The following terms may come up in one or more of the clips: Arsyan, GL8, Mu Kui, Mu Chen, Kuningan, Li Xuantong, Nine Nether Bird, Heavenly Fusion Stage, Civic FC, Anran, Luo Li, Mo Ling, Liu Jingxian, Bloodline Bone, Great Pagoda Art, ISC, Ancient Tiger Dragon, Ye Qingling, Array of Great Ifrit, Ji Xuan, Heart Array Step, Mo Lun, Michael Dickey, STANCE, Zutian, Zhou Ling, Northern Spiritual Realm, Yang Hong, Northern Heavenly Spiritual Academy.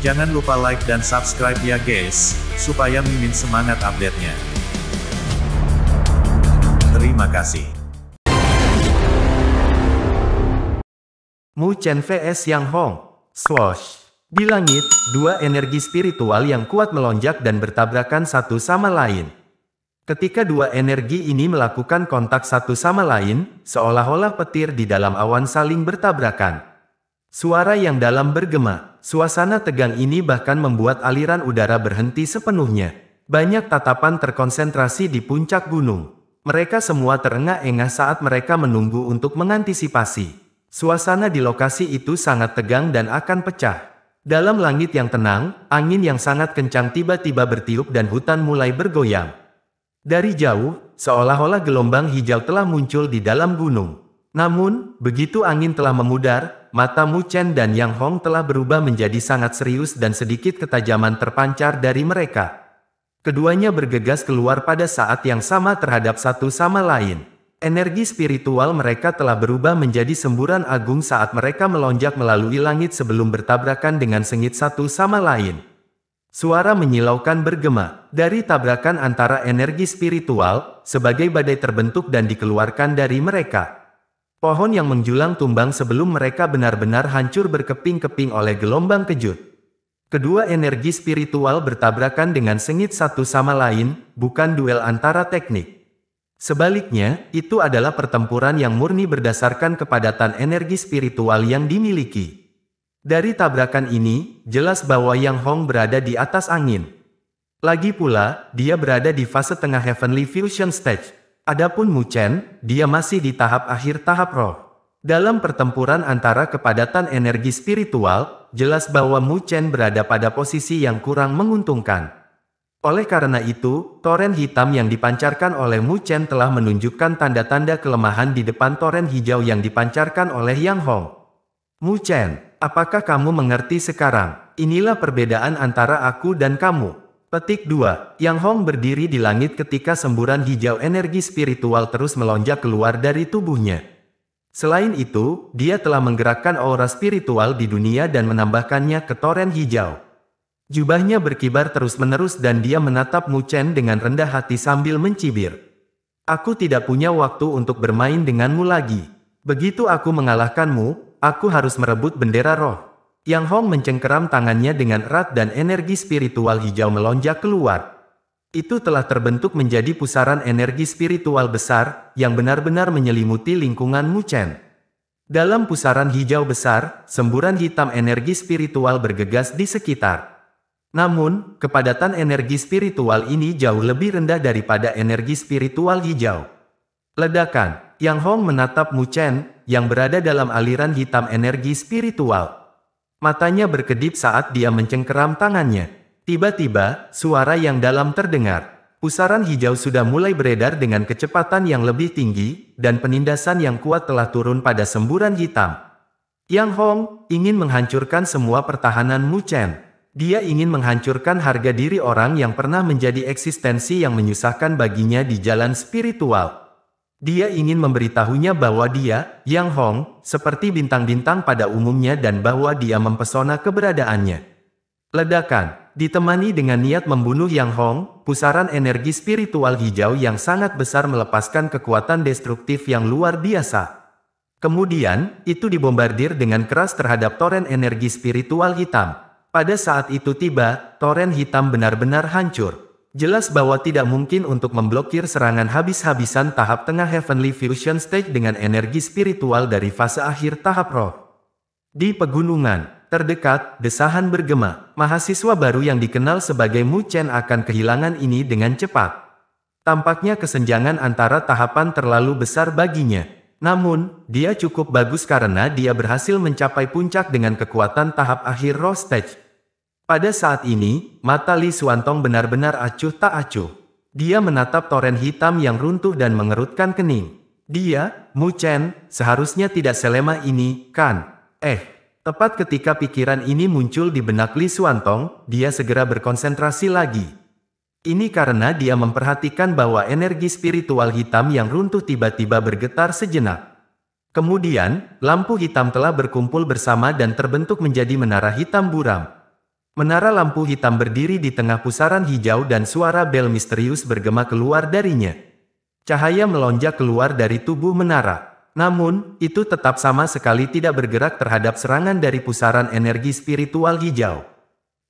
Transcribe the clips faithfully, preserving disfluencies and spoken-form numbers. Jangan lupa like dan subscribe ya guys, supaya mimin semangat update-nya. Terima kasih. Mu Chen versus Yang Hong. Swoosh. Di langit, dua energi spiritual yang kuat melonjak dan bertabrakan satu sama lain. Ketika dua energi ini melakukan kontak satu sama lain, seolah-olah petir di dalam awan saling bertabrakan. Suara yang dalam bergema, suasana tegang ini bahkan membuat aliran udara berhenti sepenuhnya. Banyak tatapan terkonsentrasi di puncak gunung. Mereka semua terengah-engah saat mereka menunggu untuk mengantisipasi. Suasana di lokasi itu sangat tegang dan akan pecah. Dalam langit yang tenang, angin yang sangat kencang tiba-tiba bertiup dan hutan mulai bergoyang. Dari jauh, seolah-olah gelombang hijau telah muncul di dalam gunung. Namun, begitu angin telah memudar, mata Mu Chen dan Yang Hong telah berubah menjadi sangat serius dan sedikit ketajaman terpancar dari mereka. Keduanya bergegas keluar pada saat yang sama terhadap satu sama lain. Energi spiritual mereka telah berubah menjadi semburan agung saat mereka melonjak melalui langit sebelum bertabrakan dengan sengit satu sama lain. Suara menyilaukan bergema dari tabrakan antara energi spiritual, sebagai badai terbentuk dan dikeluarkan dari mereka. Pohon yang menjulang tumbang sebelum mereka benar-benar hancur berkeping-keping oleh gelombang kejut. Kedua energi spiritual bertabrakan dengan sengit satu sama lain, bukan duel antara teknik. Sebaliknya, itu adalah pertempuran yang murni berdasarkan kepadatan energi spiritual yang dimiliki. Dari tabrakan ini, jelas bahwa Yang Hong berada di atas angin. Lagi pula, dia berada di fase tengah Heavenly Fusion Stage. Adapun Mu Chen, dia masih di tahap akhir tahap roh. Dalam pertempuran antara kepadatan energi spiritual, jelas bahwa Mu Chen berada pada posisi yang kurang menguntungkan. Oleh karena itu, toren hitam yang dipancarkan oleh Mu Chen telah menunjukkan tanda-tanda kelemahan di depan toren hijau yang dipancarkan oleh Yang Hong. Mu Chen, apakah kamu mengerti sekarang? Inilah perbedaan antara aku dan kamu. Petik dua, Yang Hong berdiri di langit ketika semburan hijau energi spiritual terus melonjak keluar dari tubuhnya. Selain itu, dia telah menggerakkan aura spiritual di dunia dan menambahkannya ke toren hijau. Jubahnya berkibar terus-menerus dan dia menatap Mu Chen dengan rendah hati sambil mencibir. Aku tidak punya waktu untuk bermain denganmu lagi. Begitu aku mengalahkanmu, aku harus merebut bendera roh. Yang Hong mencengkeram tangannya dengan erat dan energi spiritual hijau melonjak keluar. Itu telah terbentuk menjadi pusaran energi spiritual besar, yang benar-benar menyelimuti lingkungan Mu Chen. Dalam pusaran hijau besar, semburan hitam energi spiritual bergegas di sekitar. Namun, kepadatan energi spiritual ini jauh lebih rendah daripada energi spiritual hijau. Ledakan, Yang Hong menatap Mu Chen, yang berada dalam aliran hitam energi spiritual. Matanya berkedip saat dia mencengkeram tangannya. Tiba-tiba, suara yang dalam terdengar. Pusaran hijau sudah mulai beredar dengan kecepatan yang lebih tinggi, dan penindasan yang kuat telah turun pada semburan hitam. Yang Hong ingin menghancurkan semua pertahanan Mu Chen. Dia ingin menghancurkan harga diri orang yang pernah menjadi eksistensi yang menyusahkan baginya di jalan spiritual. Dia ingin memberitahunya bahwa dia, Yang Hong, seperti bintang-bintang pada umumnya dan bahwa dia mempesona keberadaannya. Ledakan, ditemani dengan niat membunuh Yang Hong, pusaran energi spiritual hijau yang sangat besar melepaskan kekuatan destruktif yang luar biasa. Kemudian, itu dibombardir dengan keras terhadap toren energi spiritual hitam. Pada saat itu tiba, toren hitam benar-benar hancur. Jelas bahwa tidak mungkin untuk memblokir serangan habis-habisan tahap tengah Heavenly Fusion Stage dengan energi spiritual dari fase akhir tahap roh. Di pegunungan terdekat, desahan bergema. Mahasiswa baru yang dikenal sebagai Mu Chen akan kehilangan ini dengan cepat. Tampaknya kesenjangan antara tahapan terlalu besar baginya. Namun, dia cukup bagus karena dia berhasil mencapai puncak dengan kekuatan tahap akhir roh stage. Pada saat ini, mata Li Xuantong benar-benar acuh tak acuh. Dia menatap toren hitam yang runtuh dan mengerutkan kening. Dia, Mu Chen, seharusnya tidak selemah ini, kan? Eh, tepat ketika pikiran ini muncul di benak Li Xuantong, dia segera berkonsentrasi lagi. Ini karena dia memperhatikan bahwa energi spiritual hitam yang runtuh tiba-tiba bergetar sejenak. Kemudian, lampu hitam telah berkumpul bersama dan terbentuk menjadi menara hitam buram. Menara lampu hitam berdiri di tengah pusaran hijau dan suara bel misterius bergema keluar darinya. Cahaya melonjak keluar dari tubuh menara. Namun, itu tetap sama sekali tidak bergerak terhadap serangan dari pusaran energi spiritual hijau.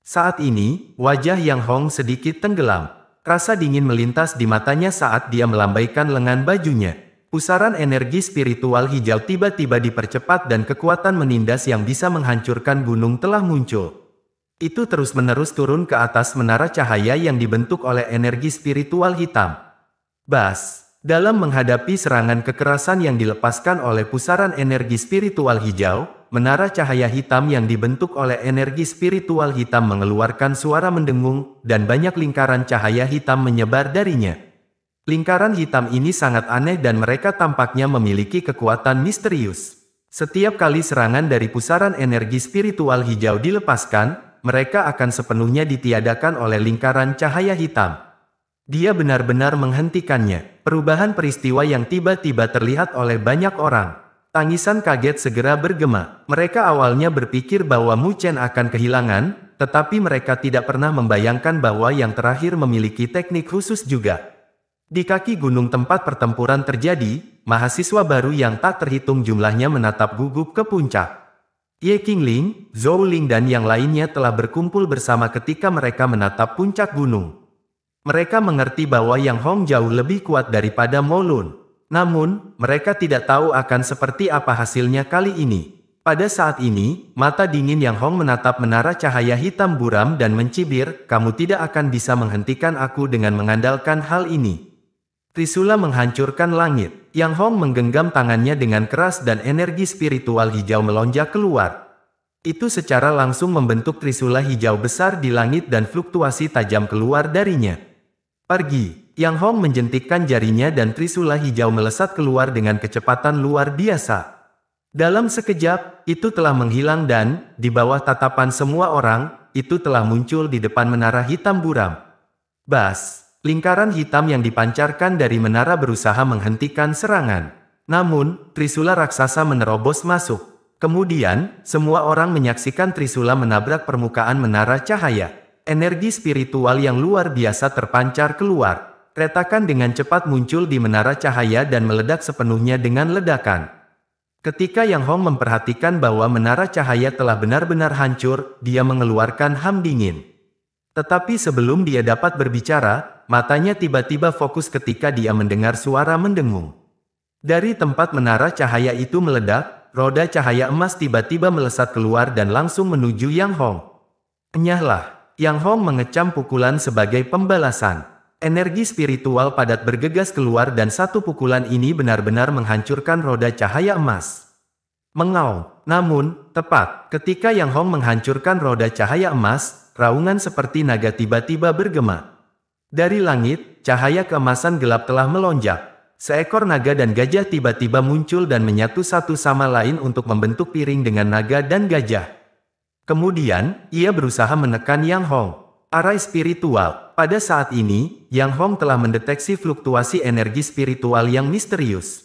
Saat ini, wajah Yang Hong sedikit tenggelam. Rasa dingin melintas di matanya saat dia melambaikan lengan bajunya. Pusaran energi spiritual hijau tiba-tiba dipercepat dan kekuatan menindas yang bisa menghancurkan gunung telah muncul. Itu terus-menerus turun ke atas menara cahaya yang dibentuk oleh energi spiritual hitam. Bas! Dalam menghadapi serangan kekerasan yang dilepaskan oleh pusaran energi spiritual hijau, menara cahaya hitam yang dibentuk oleh energi spiritual hitam mengeluarkan suara mendengung, dan banyak lingkaran cahaya hitam menyebar darinya. Lingkaran hitam ini sangat aneh dan mereka tampaknya memiliki kekuatan misterius. Setiap kali serangan dari pusaran energi spiritual hijau dilepaskan, mereka akan sepenuhnya ditiadakan oleh lingkaran cahaya hitam. Dia benar-benar menghentikannya. Perubahan peristiwa yang tiba-tiba terlihat oleh banyak orang. Tangisan kaget segera bergema. Mereka awalnya berpikir bahwa Mu Chen akan kehilangan, tetapi mereka tidak pernah membayangkan bahwa yang terakhir memiliki teknik khusus juga. Di kaki gunung tempat pertempuran terjadi, mahasiswa baru yang tak terhitung jumlahnya menatap gugup ke puncak. Ye Qingling, Zhou Ling dan yang lainnya telah berkumpul bersama ketika mereka menatap puncak gunung. Mereka mengerti bahwa Yang Hong jauh lebih kuat daripada Mo Lun. Namun, mereka tidak tahu akan seperti apa hasilnya kali ini. Pada saat ini, mata dingin Yang Hong menatap menara cahaya hitam buram dan mencibir, "Kamu tidak akan bisa menghentikan aku dengan mengandalkan hal ini." Trisula menghancurkan langit. Yang Hong menggenggam tangannya dengan keras dan energi spiritual hijau melonjak keluar. Itu secara langsung membentuk trisula hijau besar di langit dan fluktuasi tajam keluar darinya. Pergi! Yang Hong menjentikkan jarinya dan trisula hijau melesat keluar dengan kecepatan luar biasa. Dalam sekejap, itu telah menghilang dan, di bawah tatapan semua orang, itu telah muncul di depan menara hitam buram. Bas! Lingkaran hitam yang dipancarkan dari menara berusaha menghentikan serangan. Namun, trisula raksasa menerobos masuk. Kemudian, semua orang menyaksikan trisula menabrak permukaan menara cahaya. Energi spiritual yang luar biasa terpancar keluar. Retakan dengan cepat muncul di menara cahaya dan meledak sepenuhnya dengan ledakan. Ketika Yang Hong memperhatikan bahwa menara cahaya telah benar-benar hancur, dia mengeluarkan ham dingin. Tetapi sebelum dia dapat berbicara, matanya tiba-tiba fokus ketika dia mendengar suara mendengung. Dari tempat menara cahaya itu meledak, roda cahaya emas tiba-tiba melesat keluar dan langsung menuju Yang Hong. Enyahlah, Yang Hong mengecam pukulan sebagai pembalasan. Energi spiritual padat bergegas keluar dan satu pukulan ini benar-benar menghancurkan roda cahaya emas. Mengaum, namun, tepat, ketika Yang Hong menghancurkan roda cahaya emas, raungan seperti naga tiba-tiba bergema. Dari langit, cahaya keemasan gelap telah melonjak. Seekor naga dan gajah tiba-tiba muncul dan menyatu satu sama lain untuk membentuk piring dengan naga dan gajah. Kemudian, ia berusaha menekan Yang Hong. Arai spiritual, pada saat ini, Yang Hong telah mendeteksi fluktuasi energi spiritual yang misterius.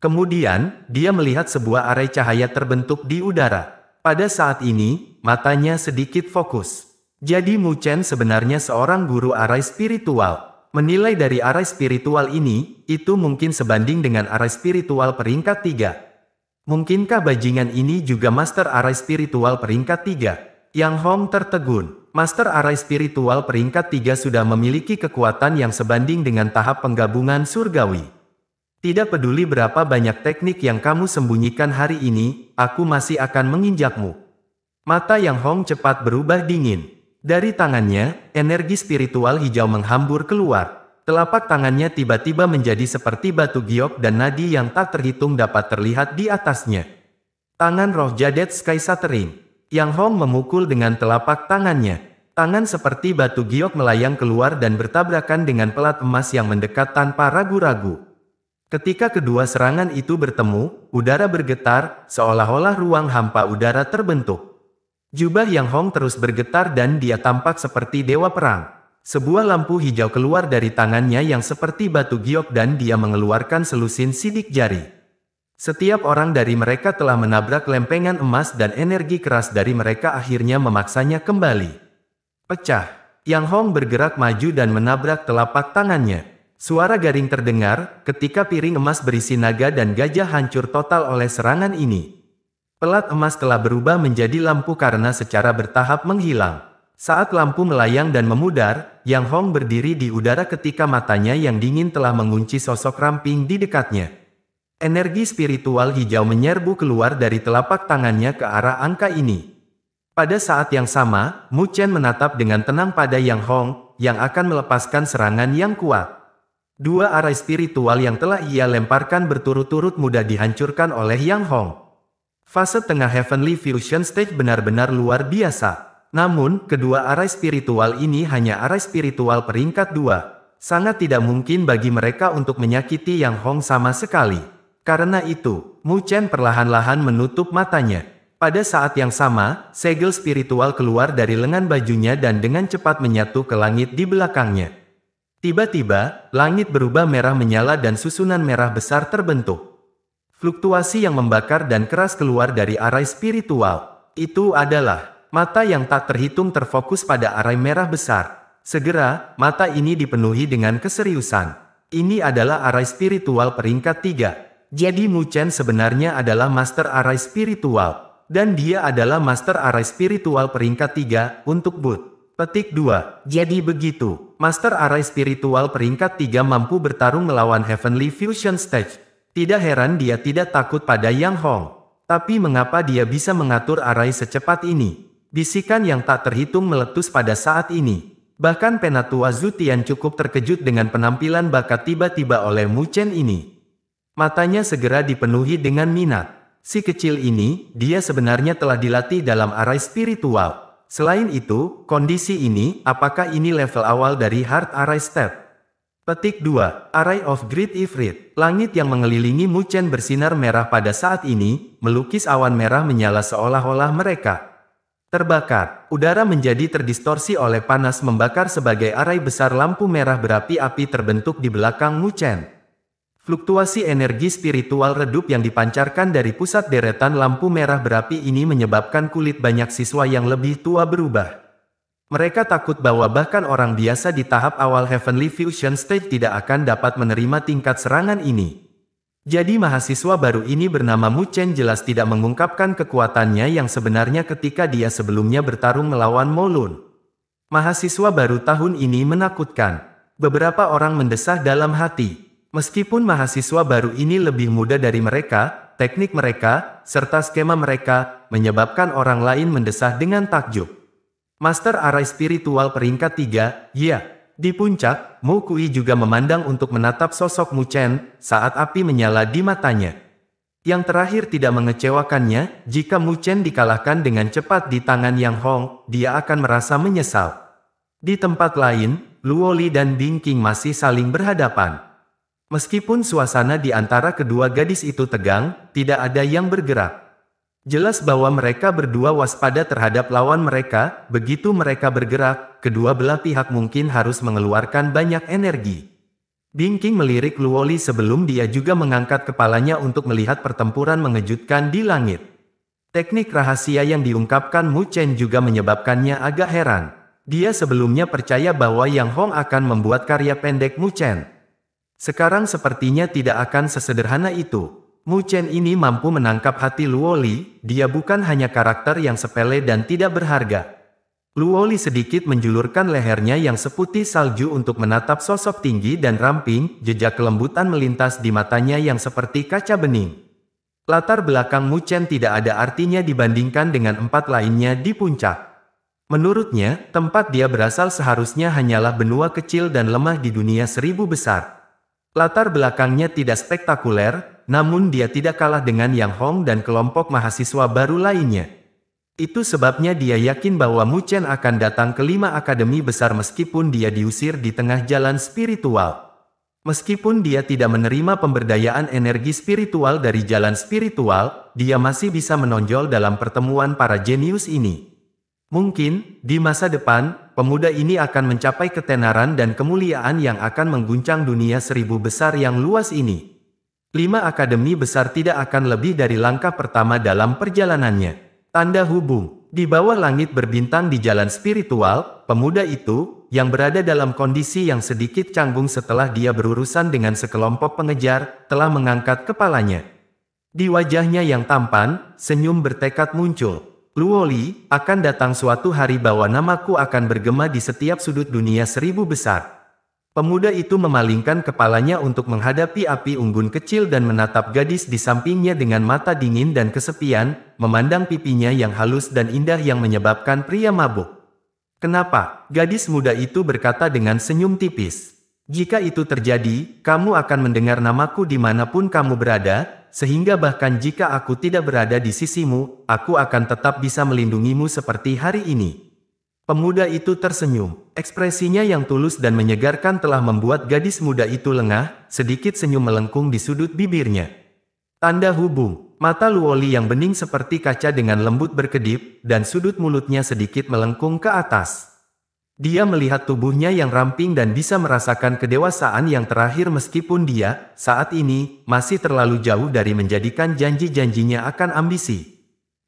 Kemudian, dia melihat sebuah arai cahaya terbentuk di udara. Pada saat ini, matanya sedikit fokus. Jadi Mu Chen sebenarnya seorang guru arai spiritual. Menilai dari arai spiritual ini, itu mungkin sebanding dengan arai spiritual peringkat tiga. Mungkinkah bajingan ini juga master arai spiritual peringkat tiga? Yang Hong tertegun. Master arai spiritual peringkat tiga sudah memiliki kekuatan yang sebanding dengan tahap penggabungan surgawi. Tidak peduli berapa banyak teknik yang kamu sembunyikan hari ini, aku masih akan menginjakmu. Mata Yang Hong cepat berubah dingin. Dari tangannya, energi spiritual hijau menghambur keluar. Telapak tangannya tiba-tiba menjadi seperti batu giok dan nadi yang tak terhitung dapat terlihat di atasnya. Tangan roh Jadet Sky Shattering. Yang Hong memukul dengan telapak tangannya. Tangan seperti batu giok melayang keluar dan bertabrakan dengan pelat emas yang mendekat tanpa ragu-ragu. Ketika kedua serangan itu bertemu, udara bergetar, seolah-olah ruang hampa udara terbentuk. Jubah Yang Hong terus bergetar dan dia tampak seperti dewa perang. Sebuah lampu hijau keluar dari tangannya yang seperti batu giok dan dia mengeluarkan selusin sidik jari. Setiap orang dari mereka telah menabrak lempengan emas dan energi keras dari mereka akhirnya memaksanya kembali. Pecah. Yang Hong bergerak maju dan menabrak telapak tangannya. Suara garing terdengar ketika piring emas berisi naga dan gajah hancur total oleh serangan ini. Pelat emas telah berubah menjadi lampu karena secara bertahap menghilang. Saat lampu melayang dan memudar, Yang Hong berdiri di udara ketika matanya yang dingin telah mengunci sosok ramping di dekatnya. Energi spiritual hijau menyerbu keluar dari telapak tangannya ke arah angka ini. Pada saat yang sama, Mu Chen menatap dengan tenang pada Yang Hong, yang akan melepaskan serangan yang kuat. Dua arai spiritual yang telah ia lemparkan berturut-turut mudah dihancurkan oleh Yang Hong. Fase tengah Heavenly Fusion Stage benar-benar luar biasa. Namun, kedua arai spiritual ini hanya arai spiritual peringkat dua. Sangat tidak mungkin bagi mereka untuk menyakiti Yang Hong sama sekali. Karena itu, Mu Chen perlahan-lahan menutup matanya. Pada saat yang sama, segel spiritual keluar dari lengan bajunya dan dengan cepat menyatu ke langit di belakangnya. Tiba-tiba, langit berubah merah menyala dan susunan merah besar terbentuk. Fluktuasi yang membakar dan keras keluar dari arai spiritual. Itu adalah mata yang tak terhitung terfokus pada arai merah besar. Segera, mata ini dipenuhi dengan keseriusan. Ini adalah arai spiritual peringkat tiga. Jadi Mu Chen sebenarnya adalah Master Arai Spiritual, dan dia adalah Master Arai Spiritual peringkat tiga untuk Bud. Petik dua. Jadi begitu, Master Arai Spiritual peringkat tiga mampu bertarung melawan Heavenly Fusion Stage. Tidak heran dia tidak takut pada Yang Hong. Tapi mengapa dia bisa mengatur arai secepat ini? Bisikan yang tak terhitung meletus pada saat ini. Bahkan Penatua Zutian cukup terkejut dengan penampilan bakat tiba-tiba oleh Mu Chen ini. Matanya segera dipenuhi dengan minat. Si kecil ini, dia sebenarnya telah dilatih dalam arai spiritual. Selain itu, kondisi ini, apakah ini level awal dari Heart Array Step? Petik dua. Array of Great Ifrit. Langit yang mengelilingi Mu Chen bersinar merah pada saat ini, melukis awan merah menyala seolah-olah mereka terbakar. Udara menjadi terdistorsi oleh panas membakar sebagai arai besar lampu merah berapi-api terbentuk di belakang Mu Chen. Fluktuasi energi spiritual redup yang dipancarkan dari pusat deretan lampu merah berapi ini menyebabkan kulit banyak siswa yang lebih tua berubah. Mereka takut bahwa bahkan orang biasa di tahap awal Heavenly Fusion Stage tidak akan dapat menerima tingkat serangan ini. Jadi mahasiswa baru ini bernama Mu Chen jelas tidak mengungkapkan kekuatannya yang sebenarnya ketika dia sebelumnya bertarung melawan Mo Lun. Mahasiswa baru tahun ini menakutkan. Beberapa orang mendesah dalam hati. Meskipun mahasiswa baru ini lebih muda dari mereka, teknik mereka, serta skema mereka, menyebabkan orang lain mendesah dengan takjub. Master Arai Spiritual peringkat tiga, ya. Di puncak, Mu Kui juga memandang untuk menatap sosok Mu Chen, saat api menyala di matanya. Yang terakhir tidak mengecewakannya, jika Mu Chen dikalahkan dengan cepat di tangan Yang Hong, dia akan merasa menyesal. Di tempat lain, Luo Li dan Bing Qing masih saling berhadapan. Meskipun suasana di antara kedua gadis itu tegang, tidak ada yang bergerak. Jelas bahwa mereka berdua waspada terhadap lawan mereka, begitu mereka bergerak, kedua belah pihak mungkin harus mengeluarkan banyak energi. Bing Qing melirik Luo Li sebelum dia juga mengangkat kepalanya untuk melihat pertempuran mengejutkan di langit. Teknik rahasia yang diungkapkan Mu Chen juga menyebabkannya agak heran. Dia sebelumnya percaya bahwa Yang Hong akan membuat karya pendek Mu Chen. Sekarang sepertinya tidak akan sesederhana itu. Mu Chen ini mampu menangkap hati Luo Li, dia bukan hanya karakter yang sepele dan tidak berharga. Luo Li sedikit menjulurkan lehernya yang seputih salju untuk menatap sosok tinggi dan ramping, jejak kelembutan melintas di matanya yang seperti kaca bening. Latar belakang Mu Chen tidak ada artinya dibandingkan dengan empat lainnya di puncak. Menurutnya, tempat dia berasal seharusnya hanyalah benua kecil dan lemah di dunia seribu besar. Latar belakangnya tidak spektakuler, namun dia tidak kalah dengan Yang Hong dan kelompok mahasiswa baru lainnya. Itu sebabnya dia yakin bahwa Mu Chen akan datang ke lima akademi besar meskipun dia diusir di tengah jalan spiritual. Meskipun dia tidak menerima pemberdayaan energi spiritual dari jalan spiritual, dia masih bisa menonjol dalam pertemuan para jenius ini. Mungkin, di masa depan, pemuda ini akan mencapai ketenaran dan kemuliaan yang akan mengguncang dunia seribu besar yang luas ini. Lima akademi besar tidak akan lebih dari langkah pertama dalam perjalanannya. Tanda hubung, di bawah langit berbintang di jalan spiritual, pemuda itu, yang berada dalam kondisi yang sedikit canggung setelah dia berurusan dengan sekelompok pengejar, telah mengangkat kepalanya. Di wajahnya yang tampan, senyum bertekad muncul. Luo Li, akan datang suatu hari bahwa namaku akan bergema di setiap sudut dunia seribu besar. Pemuda itu memalingkan kepalanya untuk menghadapi api unggun kecil dan menatap gadis di sampingnya dengan mata dingin dan kesepian, memandang pipinya yang halus dan indah yang menyebabkan pria mabuk. Kenapa? Gadis muda itu berkata dengan senyum tipis. Jika itu terjadi, kamu akan mendengar namaku dimanapun kamu berada, sehingga bahkan jika aku tidak berada di sisimu, aku akan tetap bisa melindungimu seperti hari ini. Pemuda itu tersenyum. Ekspresinya yang tulus dan menyegarkan telah membuat gadis muda itu lengah, sedikit senyum melengkung di sudut bibirnya. Tanda hubung, mata Luo Li yang bening seperti kaca dengan lembut berkedip, dan sudut mulutnya sedikit melengkung ke atas. Dia melihat tubuhnya yang ramping dan bisa merasakan kedewasaan yang terakhir meskipun dia, saat ini, masih terlalu jauh dari menjadikan janji-janjinya akan ambisi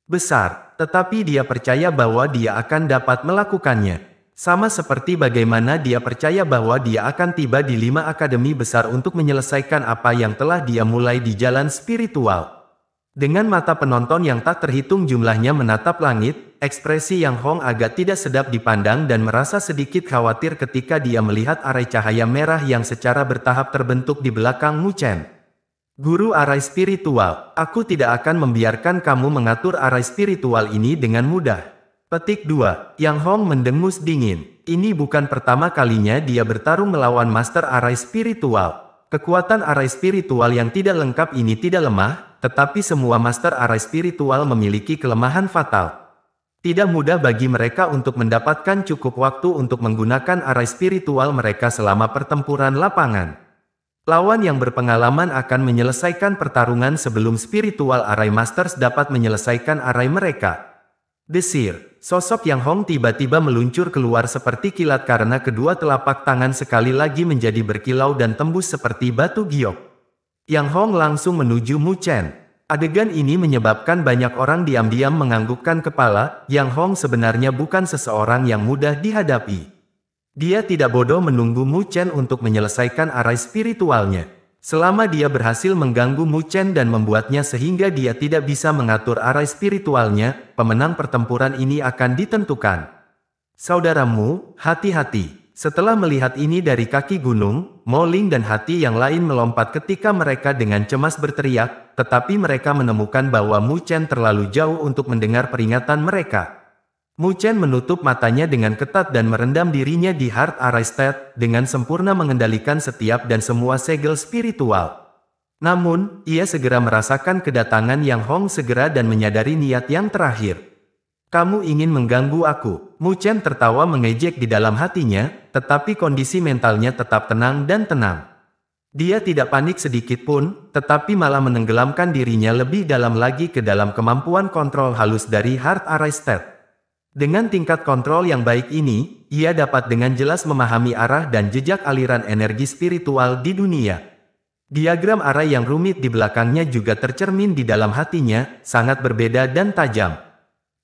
besar. Tetapi dia percaya bahwa dia akan dapat melakukannya. Sama seperti bagaimana dia percaya bahwa dia akan tiba di lima akademi besar untuk menyelesaikan apa yang telah dia mulai di jalan spiritual. Dengan mata penonton yang tak terhitung jumlahnya menatap langit, ekspresi Yang Hong agak tidak sedap dipandang dan merasa sedikit khawatir ketika dia melihat arai cahaya merah yang secara bertahap terbentuk di belakang Mu Chen. Guru arai spiritual, aku tidak akan membiarkan kamu mengatur arai spiritual ini dengan mudah. Petik dua, Yang Hong mendengus dingin. Ini bukan pertama kalinya dia bertarung melawan master arai spiritual. Kekuatan arai spiritual yang tidak lengkap ini tidak lemah, tetapi semua master arai spiritual memiliki kelemahan fatal. Tidak mudah bagi mereka untuk mendapatkan cukup waktu untuk menggunakan arai spiritual mereka selama pertempuran lapangan. Lawan yang berpengalaman akan menyelesaikan pertarungan sebelum spiritual arai masters dapat menyelesaikan arai mereka. Desir, sosok Yang Hong tiba-tiba meluncur keluar seperti kilat karena kedua telapak tangan sekali lagi menjadi berkilau dan tembus seperti batu giok. Yang Hong langsung menuju Mu Chen. Adegan ini menyebabkan banyak orang diam-diam menganggukkan kepala. Yang Hong sebenarnya bukan seseorang yang mudah dihadapi. Dia tidak bodoh menunggu Mu Chen untuk menyelesaikan arai spiritualnya. Selama dia berhasil mengganggu Mu Chen dan membuatnya sehingga dia tidak bisa mengatur arai spiritualnya, pemenang pertempuran ini akan ditentukan. Saudaramu, hati-hati. Setelah melihat ini dari kaki gunung, Mo Ling dan hati yang lain melompat ketika mereka dengan cemas berteriak, tetapi mereka menemukan bahwa Mu Chen terlalu jauh untuk mendengar peringatan mereka. Mu Chen menutup matanya dengan ketat dan merendam dirinya di Heart Array Step, dengan sempurna mengendalikan setiap dan semua segel spiritual. Namun, ia segera merasakan kedatangan Yang Hong segera dan menyadari niat yang terakhir. Kamu ingin mengganggu aku? Mu Chen tertawa mengejek di dalam hatinya, tetapi kondisi mentalnya tetap tenang dan tenang. Dia tidak panik sedikit pun, tetapi malah menenggelamkan dirinya lebih dalam lagi ke dalam kemampuan kontrol halus dari Heart Array Step. Dengan tingkat kontrol yang baik ini, ia dapat dengan jelas memahami arah dan jejak aliran energi spiritual di dunia. Diagram arah yang rumit di belakangnya juga tercermin di dalam hatinya, sangat berbeda dan tajam.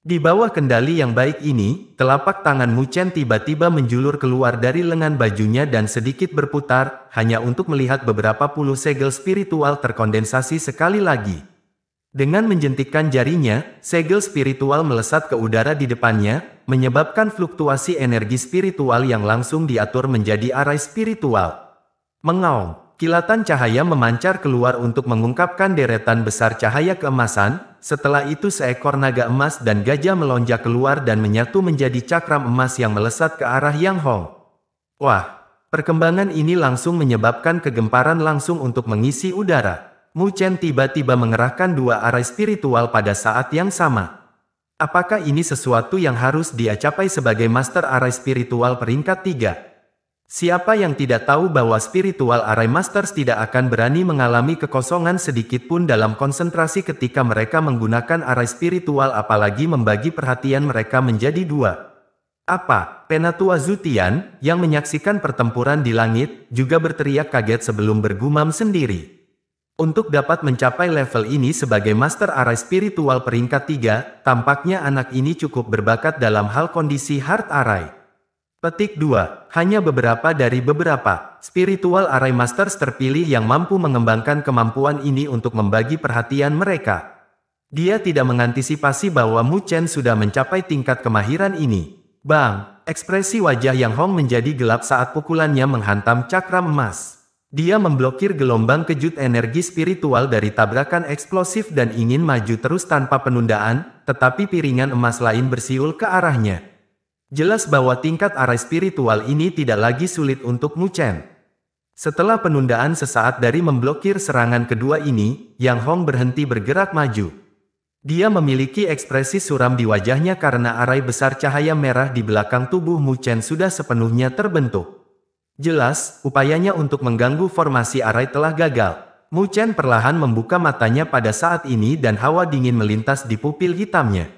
Di bawah kendali yang baik ini, telapak tangan Mu Chen tiba-tiba menjulur keluar dari lengan bajunya dan sedikit berputar, hanya untuk melihat beberapa puluh segel spiritual terkondensasi sekali lagi. Dengan menjentikkan jarinya, segel spiritual melesat ke udara di depannya, menyebabkan fluktuasi energi spiritual yang langsung diatur menjadi arai spiritual. Mengaum, kilatan cahaya memancar keluar untuk mengungkapkan deretan besar cahaya keemasan, setelah itu seekor naga emas dan gajah melonjak keluar dan menyatu menjadi cakram emas yang melesat ke arah Yang Hong. Wah, perkembangan ini langsung menyebabkan kegemparan langsung untuk mengisi udara. Mu Chen tiba-tiba mengerahkan dua arai spiritual pada saat yang sama. Apakah ini sesuatu yang harus dia capai sebagai master arai spiritual peringkat tiga? Siapa yang tidak tahu bahwa spiritual arai masters tidak akan berani mengalami kekosongan sedikitpun dalam konsentrasi ketika mereka menggunakan arai spiritual apalagi membagi perhatian mereka menjadi dua. Apa? Penatua Zutian, yang menyaksikan pertempuran di langit, juga berteriak kaget sebelum bergumam sendiri. Untuk dapat mencapai level ini sebagai Master Array Spiritual peringkat tiga, tampaknya anak ini cukup berbakat dalam hal kondisi Heart Array. Petik dua. Hanya beberapa dari beberapa Spiritual Array Masters terpilih yang mampu mengembangkan kemampuan ini untuk membagi perhatian mereka. Dia tidak mengantisipasi bahwa Mu Chen sudah mencapai tingkat kemahiran ini. Bang! Ekspresi wajah Yang Hong menjadi gelap saat pukulannya menghantam cakram emas. Dia memblokir gelombang kejut energi spiritual dari tabrakan eksplosif dan ingin maju terus tanpa penundaan, tetapi piringan emas lain bersiul ke arahnya. Jelas bahwa tingkat array spiritual ini tidak lagi sulit untuk Mu Chen. Setelah penundaan sesaat dari memblokir serangan kedua ini, Yang Hong berhenti bergerak maju. Dia memiliki ekspresi suram di wajahnya karena array besar cahaya merah di belakang tubuh Mu Chen sudah sepenuhnya terbentuk. Jelas, upayanya untuk mengganggu formasi array telah gagal. Mu Chen perlahan membuka matanya pada saat ini dan hawa dingin melintas di pupil hitamnya.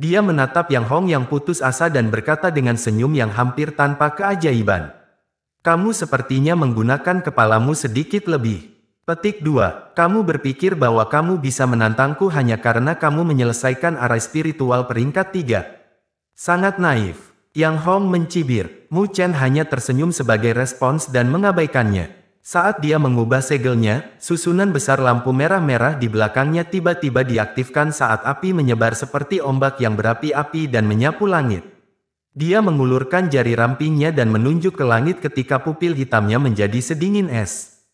Dia menatap Yang Hong yang putus asa dan berkata dengan senyum yang hampir tanpa keajaiban. Kamu sepertinya menggunakan kepalamu sedikit lebih. Petik dua. Kamu berpikir bahwa kamu bisa menantangku hanya karena kamu menyelesaikan array spiritual peringkat tiga. Sangat naif. Yang Hong mencibir. Mu Chen hanya tersenyum sebagai respons dan mengabaikannya. Saat dia mengubah segelnya, susunan besar lampu merah-merah di belakangnya tiba-tiba diaktifkan saat api menyebar seperti ombak yang berapi-api dan menyapu langit. Dia mengulurkan jari rampingnya dan menunjuk ke langit ketika pupil hitamnya menjadi sedingin es.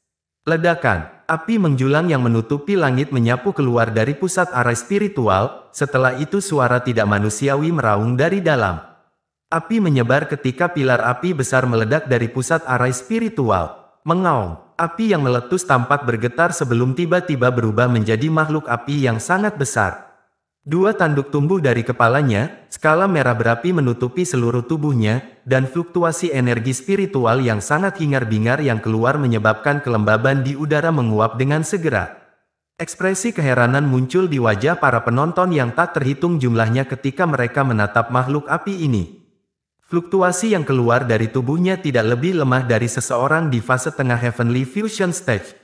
Ledakan. Api menjulang yang menutupi langit menyapu keluar dari pusat array spiritual, setelah itu suara tidak manusiawi meraung dari dalam. Api menyebar ketika pilar api besar meledak dari pusat array spiritual. Mengaum, api yang meletus tampak bergetar sebelum tiba-tiba berubah menjadi makhluk api yang sangat besar. Dua tanduk tumbuh dari kepalanya, skala merah berapi menutupi seluruh tubuhnya, dan fluktuasi energi spiritual yang sangat hingar-bingar yang keluar menyebabkan kelembaban di udara menguap dengan segera. Ekspresi keheranan muncul di wajah para penonton yang tak terhitung jumlahnya ketika mereka menatap makhluk api ini. Fluktuasi yang keluar dari tubuhnya tidak lebih lemah dari seseorang di fase tengah Heavenly Fusion Stage.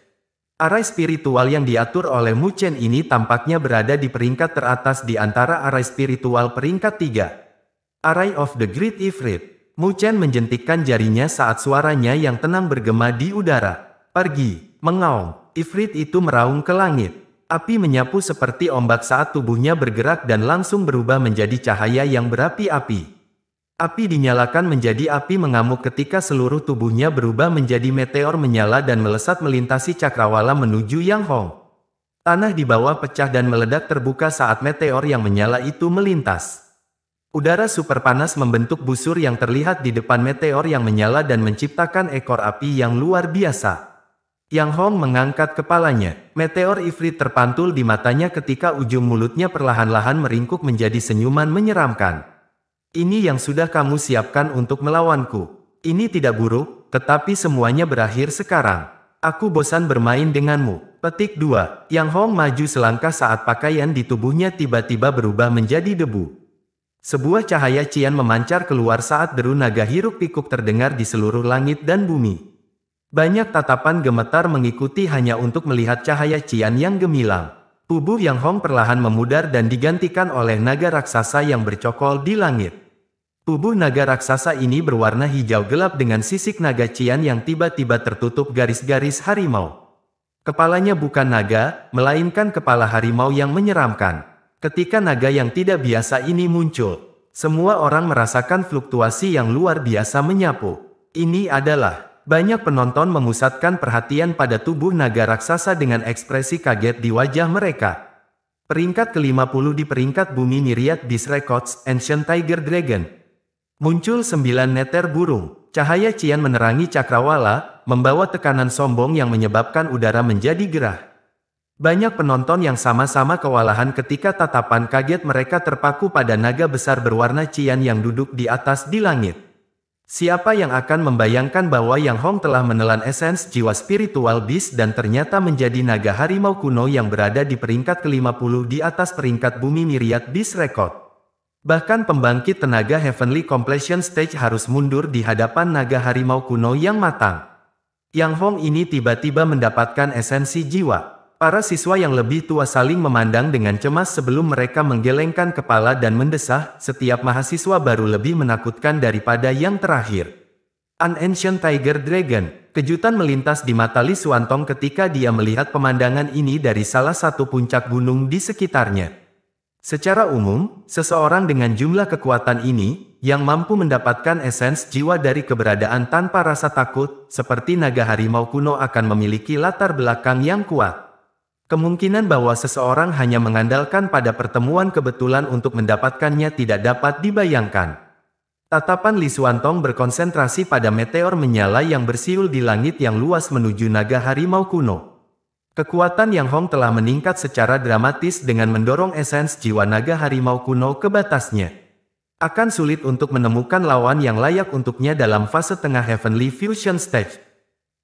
Array spiritual yang diatur oleh Mu Chen ini tampaknya berada di peringkat teratas di antara array spiritual peringkat tiga. Array of the Great Ifrit. Mu Chen menjentikkan jarinya saat suaranya yang tenang bergema di udara. Pergi, mengaum. Ifrit itu meraung ke langit. Api menyapu seperti ombak saat tubuhnya bergerak dan langsung berubah menjadi cahaya yang berapi-api. Api dinyalakan menjadi api mengamuk ketika seluruh tubuhnya berubah menjadi meteor menyala dan melesat melintasi cakrawala menuju Yang Hong. Tanah di bawah pecah dan meledak terbuka saat meteor yang menyala itu melintas. Udara super panas membentuk busur yang terlihat di depan meteor yang menyala dan menciptakan ekor api yang luar biasa. Yang Hong mengangkat kepalanya. Meteor Ifrit terpantul di matanya ketika ujung mulutnya perlahan-lahan meringkuk menjadi senyuman menyeramkan. Ini yang sudah kamu siapkan untuk melawanku. Ini tidak buruk, tetapi semuanya berakhir sekarang. Aku bosan bermain denganmu. Petik dua. Yang Hong maju selangkah saat pakaian di tubuhnya tiba-tiba berubah menjadi debu. Sebuah cahaya cian memancar keluar saat deru naga hiruk-pikuk terdengar di seluruh langit dan bumi. Banyak tatapan gemetar mengikuti hanya untuk melihat cahaya cian yang gemilang. Tubuh Yang Hong perlahan memudar dan digantikan oleh naga raksasa yang bercokol di langit. Tubuh naga raksasa ini berwarna hijau gelap dengan sisik naga cian yang tiba-tiba tertutup garis-garis harimau. Kepalanya bukan naga, melainkan kepala harimau yang menyeramkan. Ketika naga yang tidak biasa ini muncul, semua orang merasakan fluktuasi yang luar biasa menyapu. Ini adalah, banyak penonton memusatkan perhatian pada tubuh naga raksasa dengan ekspresi kaget di wajah mereka. Peringkat ke lima puluh di peringkat bumi Myriad Bis Records, Ancient Tiger Dragon. Muncul sembilan neter burung. Cahaya cian menerangi cakrawala, membawa tekanan sombong yang menyebabkan udara menjadi gerah. Banyak penonton yang sama-sama kewalahan ketika tatapan kaget mereka terpaku pada naga besar berwarna cian yang duduk di atas di langit. Siapa yang akan membayangkan bahwa Yang Hong telah menelan esens jiwa spiritual bis dan ternyata menjadi naga harimau kuno yang berada di peringkat ke lima puluh di atas peringkat bumi Myriad Bis Record. Bahkan pembangkit tenaga Heavenly Completion Stage harus mundur di hadapan naga harimau kuno yang matang. Yang Hong ini tiba-tiba mendapatkan esensi jiwa. Para siswa yang lebih tua saling memandang dengan cemas sebelum mereka menggelengkan kepala dan mendesah, setiap mahasiswa baru lebih menakutkan daripada yang terakhir. An Ancient Tiger Dragon, kejutan melintas di mata Li Xuantong ketika dia melihat pemandangan ini dari salah satu puncak gunung di sekitarnya. Secara umum, seseorang dengan jumlah kekuatan ini, yang mampu mendapatkan esens jiwa dari keberadaan tanpa rasa takut, seperti naga harimau kuno akan memiliki latar belakang yang kuat. Kemungkinan bahwa seseorang hanya mengandalkan pada pertemuan kebetulan untuk mendapatkannya tidak dapat dibayangkan. Tatapan Li Xuantong berkonsentrasi pada meteor menyala yang bersiul di langit yang luas menuju naga harimau kuno. Kekuatan Yang Hong telah meningkat secara dramatis dengan mendorong esens jiwa naga harimau kuno ke batasnya. Akan sulit untuk menemukan lawan yang layak untuknya dalam fase tengah Heavenly Fusion Stage.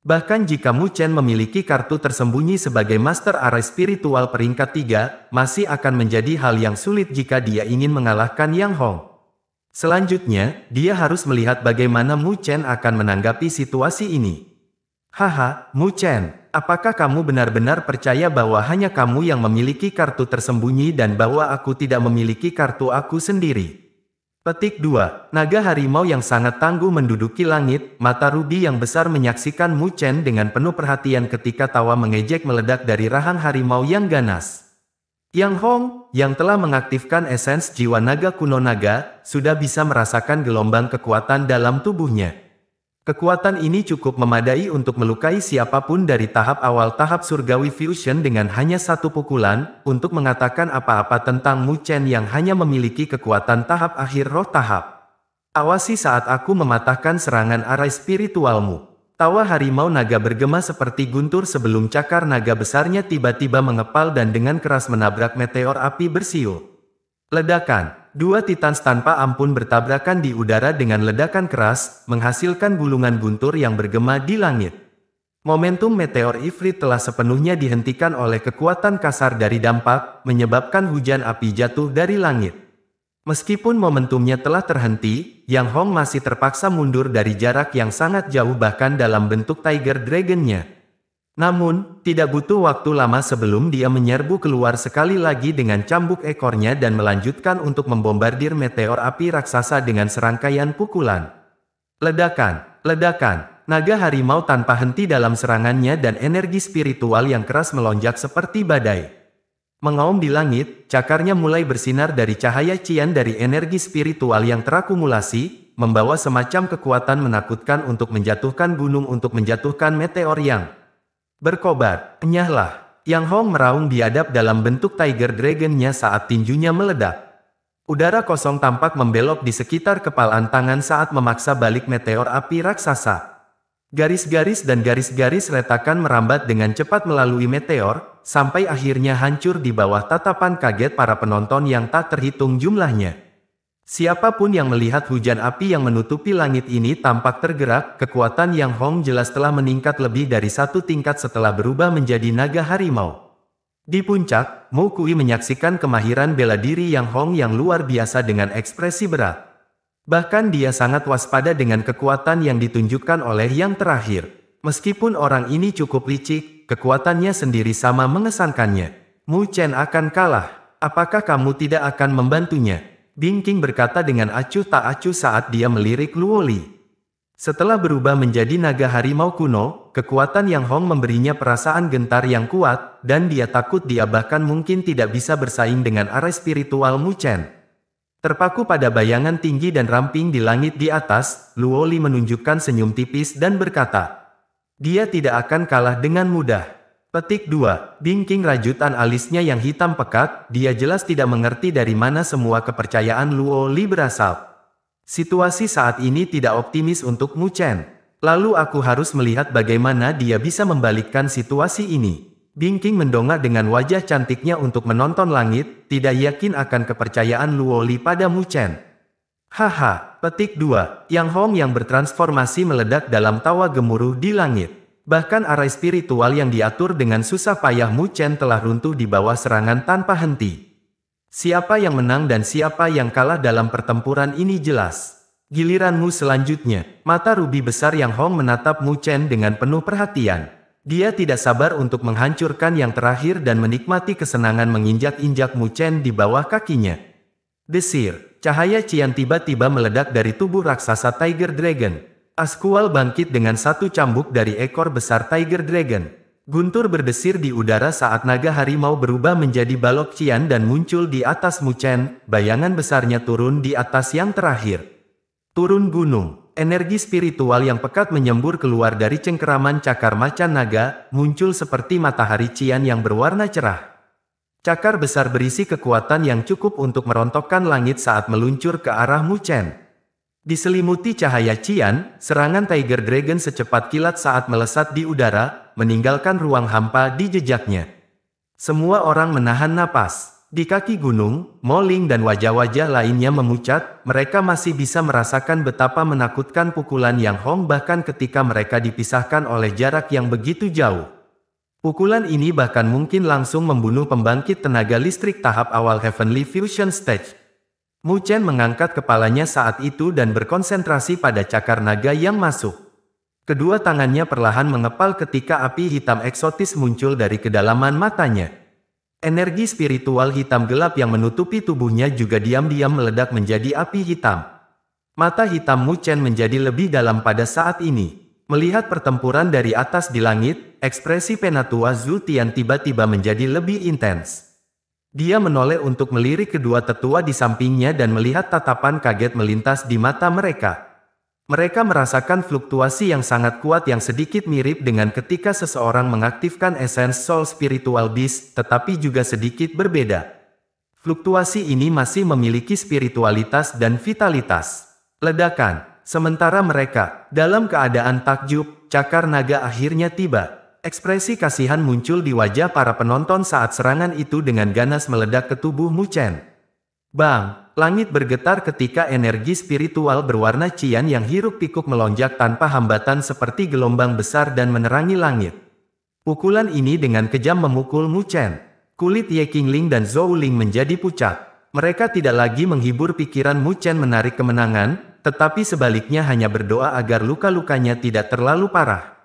Bahkan jika Mu Chen memiliki kartu tersembunyi sebagai Master Array Spiritual peringkat tiga, masih akan menjadi hal yang sulit jika dia ingin mengalahkan Yang Hong. Selanjutnya, dia harus melihat bagaimana Mu Chen akan menanggapi situasi ini. Haha, Mu Chen, apakah kamu benar-benar percaya bahwa hanya kamu yang memiliki kartu tersembunyi dan bahwa aku tidak memiliki kartu aku sendiri? Petik dua. Naga harimau yang sangat tangguh menduduki langit, mata rubi yang besar menyaksikan Mu Chen dengan penuh perhatian ketika tawa mengejek meledak dari rahang harimau yang ganas. Yang Hong, yang telah mengaktifkan esens jiwa naga kuno naga, sudah bisa merasakan gelombang kekuatan dalam tubuhnya. Kekuatan ini cukup memadai untuk melukai siapapun dari tahap awal tahap surgawi fusion dengan hanya satu pukulan, untuk mengatakan apa-apa tentang Mu Chen yang hanya memiliki kekuatan tahap akhir roh tahap. Awasi saat aku mematahkan serangan arai spiritualmu. Tawa harimau naga bergema seperti guntur sebelum cakar naga besarnya tiba-tiba mengepal dan dengan keras menabrak meteor api bersiul. Ledakan. Dua titans tanpa ampun bertabrakan di udara dengan ledakan keras, menghasilkan gulungan guntur yang bergema di langit. Momentum meteor Ifrit telah sepenuhnya dihentikan oleh kekuatan kasar dari dampak, menyebabkan hujan api jatuh dari langit. Meskipun momentumnya telah terhenti, Yang Hong masih terpaksa mundur dari jarak yang sangat jauh bahkan dalam bentuk Tiger Dragon-nya. Namun, tidak butuh waktu lama sebelum dia menyerbu keluar sekali lagi dengan cambuk ekornya dan melanjutkan untuk membombardir meteor api raksasa dengan serangkaian pukulan. Ledakan, ledakan, naga harimau tanpa henti dalam serangannya dan energi spiritual yang keras melonjak seperti badai. Mengaum di langit, cakarnya mulai bersinar dari cahaya cian dari energi spiritual yang terakumulasi, membawa semacam kekuatan menakutkan untuk menjatuhkan gunung untuk menjatuhkan meteor yang berkobar. Enyahlah, Yang Hong meraung biadab dalam bentuk Tiger Dragon-nya saat tinjunya meledak. Udara kosong tampak membelok di sekitar kepalan tangan saat memaksa balik meteor api raksasa. Garis-garis dan garis-garis retakan merambat dengan cepat melalui meteor, sampai akhirnya hancur di bawah tatapan kaget para penonton yang tak terhitung jumlahnya. Siapapun yang melihat hujan api yang menutupi langit ini tampak tergerak, kekuatan Yang Hong jelas telah meningkat lebih dari satu tingkat setelah berubah menjadi naga harimau. Di puncak, Mu Kui menyaksikan kemahiran bela diri Yang Hong yang luar biasa dengan ekspresi berat. Bahkan dia sangat waspada dengan kekuatan yang ditunjukkan oleh yang terakhir. Meskipun orang ini cukup licik, kekuatannya sendiri sama mengesankannya. Mu Chen akan kalah, apakah kamu tidak akan membantunya? Bing Qing berkata dengan acuh tak acuh saat dia melirik Luo Li. Setelah berubah menjadi naga harimau kuno, kekuatan Yang Hong memberinya perasaan gentar yang kuat, dan dia takut dia bahkan mungkin tidak bisa bersaing dengan arah spiritual Mu Chen. Terpaku pada bayangan tinggi dan ramping di langit di atas, Luo Li menunjukkan senyum tipis dan berkata, dia tidak akan kalah dengan mudah. Petik dua. Bing Qing rajutan alisnya yang hitam pekat, dia jelas tidak mengerti dari mana semua kepercayaan Luo Li berasal. Situasi saat ini tidak optimis untuk Mu Chen. Lalu aku harus melihat bagaimana dia bisa membalikkan situasi ini. Bing Qing mendongak dengan wajah cantiknya untuk menonton langit, tidak yakin akan kepercayaan Luo Li pada Mu Chen. Haha, petik dua. Yang Hong yang bertransformasi meledak dalam tawa gemuruh di langit. Bahkan arai spiritual yang diatur dengan susah payah Mu Chen telah runtuh di bawah serangan tanpa henti. Siapa yang menang dan siapa yang kalah dalam pertempuran ini jelas. Giliranmu selanjutnya. Mata rubi besar Yang Hong menatap Mu Chen dengan penuh perhatian. Dia tidak sabar untuk menghancurkan yang terakhir dan menikmati kesenangan menginjak-injak Mu Chen di bawah kakinya. Desir, cahaya cian tiba-tiba meledak dari tubuh raksasa Tiger Dragon. Askual bangkit dengan satu cambuk dari ekor besar Tiger Dragon. Guntur berdesir di udara saat naga harimau berubah menjadi balok cian dan muncul di atas Mu Chen. Bayangan besarnya turun di atas yang terakhir. Turun gunung. Energi spiritual yang pekat menyembur keluar dari cengkeraman cakar macan naga, muncul seperti matahari cian yang berwarna cerah. Cakar besar berisi kekuatan yang cukup untuk merontokkan langit saat meluncur ke arah Mu Chen. Diselimuti cahaya cian, serangan Tiger Dragon secepat kilat saat melesat di udara, meninggalkan ruang hampa di jejaknya. Semua orang menahan napas. Di kaki gunung, Mo Ling dan wajah-wajah lainnya memucat, mereka masih bisa merasakan betapa menakutkan pukulan Yang Hong bahkan ketika mereka dipisahkan oleh jarak yang begitu jauh. Pukulan ini bahkan mungkin langsung membunuh pembangkit tenaga listrik tahap awal Heavenly Fusion Stage. Mu Chen mengangkat kepalanya saat itu dan berkonsentrasi pada cakar naga yang masuk. Kedua tangannya perlahan mengepal ketika api hitam eksotis muncul dari kedalaman matanya. Energi spiritual hitam gelap yang menutupi tubuhnya juga diam-diam meledak menjadi api hitam. Mata hitam Mu Chen menjadi lebih dalam pada saat ini. Melihat pertempuran dari atas di langit, ekspresi penatua Zutian tiba-tiba menjadi lebih intens. Dia menoleh untuk melirik kedua tetua di sampingnya dan melihat tatapan kaget melintas di mata mereka. Mereka merasakan fluktuasi yang sangat kuat yang sedikit mirip dengan ketika seseorang mengaktifkan Essence Soul Spiritual Beast, tetapi juga sedikit berbeda. Fluktuasi ini masih memiliki spiritualitas dan vitalitas. Ledakan. Sementara mereka, dalam keadaan takjub, cakar naga akhirnya tiba. Ekspresi kasihan muncul di wajah para penonton saat serangan itu dengan ganas meledak ke tubuh Mu Chen. Bang! Langit bergetar ketika energi spiritual berwarna cian yang hiruk-pikuk melonjak tanpa hambatan seperti gelombang besar dan menerangi langit. Pukulan ini dengan kejam memukul Mu Chen. Kulit Ye Qingling dan Zhou Ling menjadi pucat. Mereka tidak lagi menghibur pikiran Mu Chen menarik kemenangan, tetapi sebaliknya hanya berdoa agar luka-lukanya tidak terlalu parah.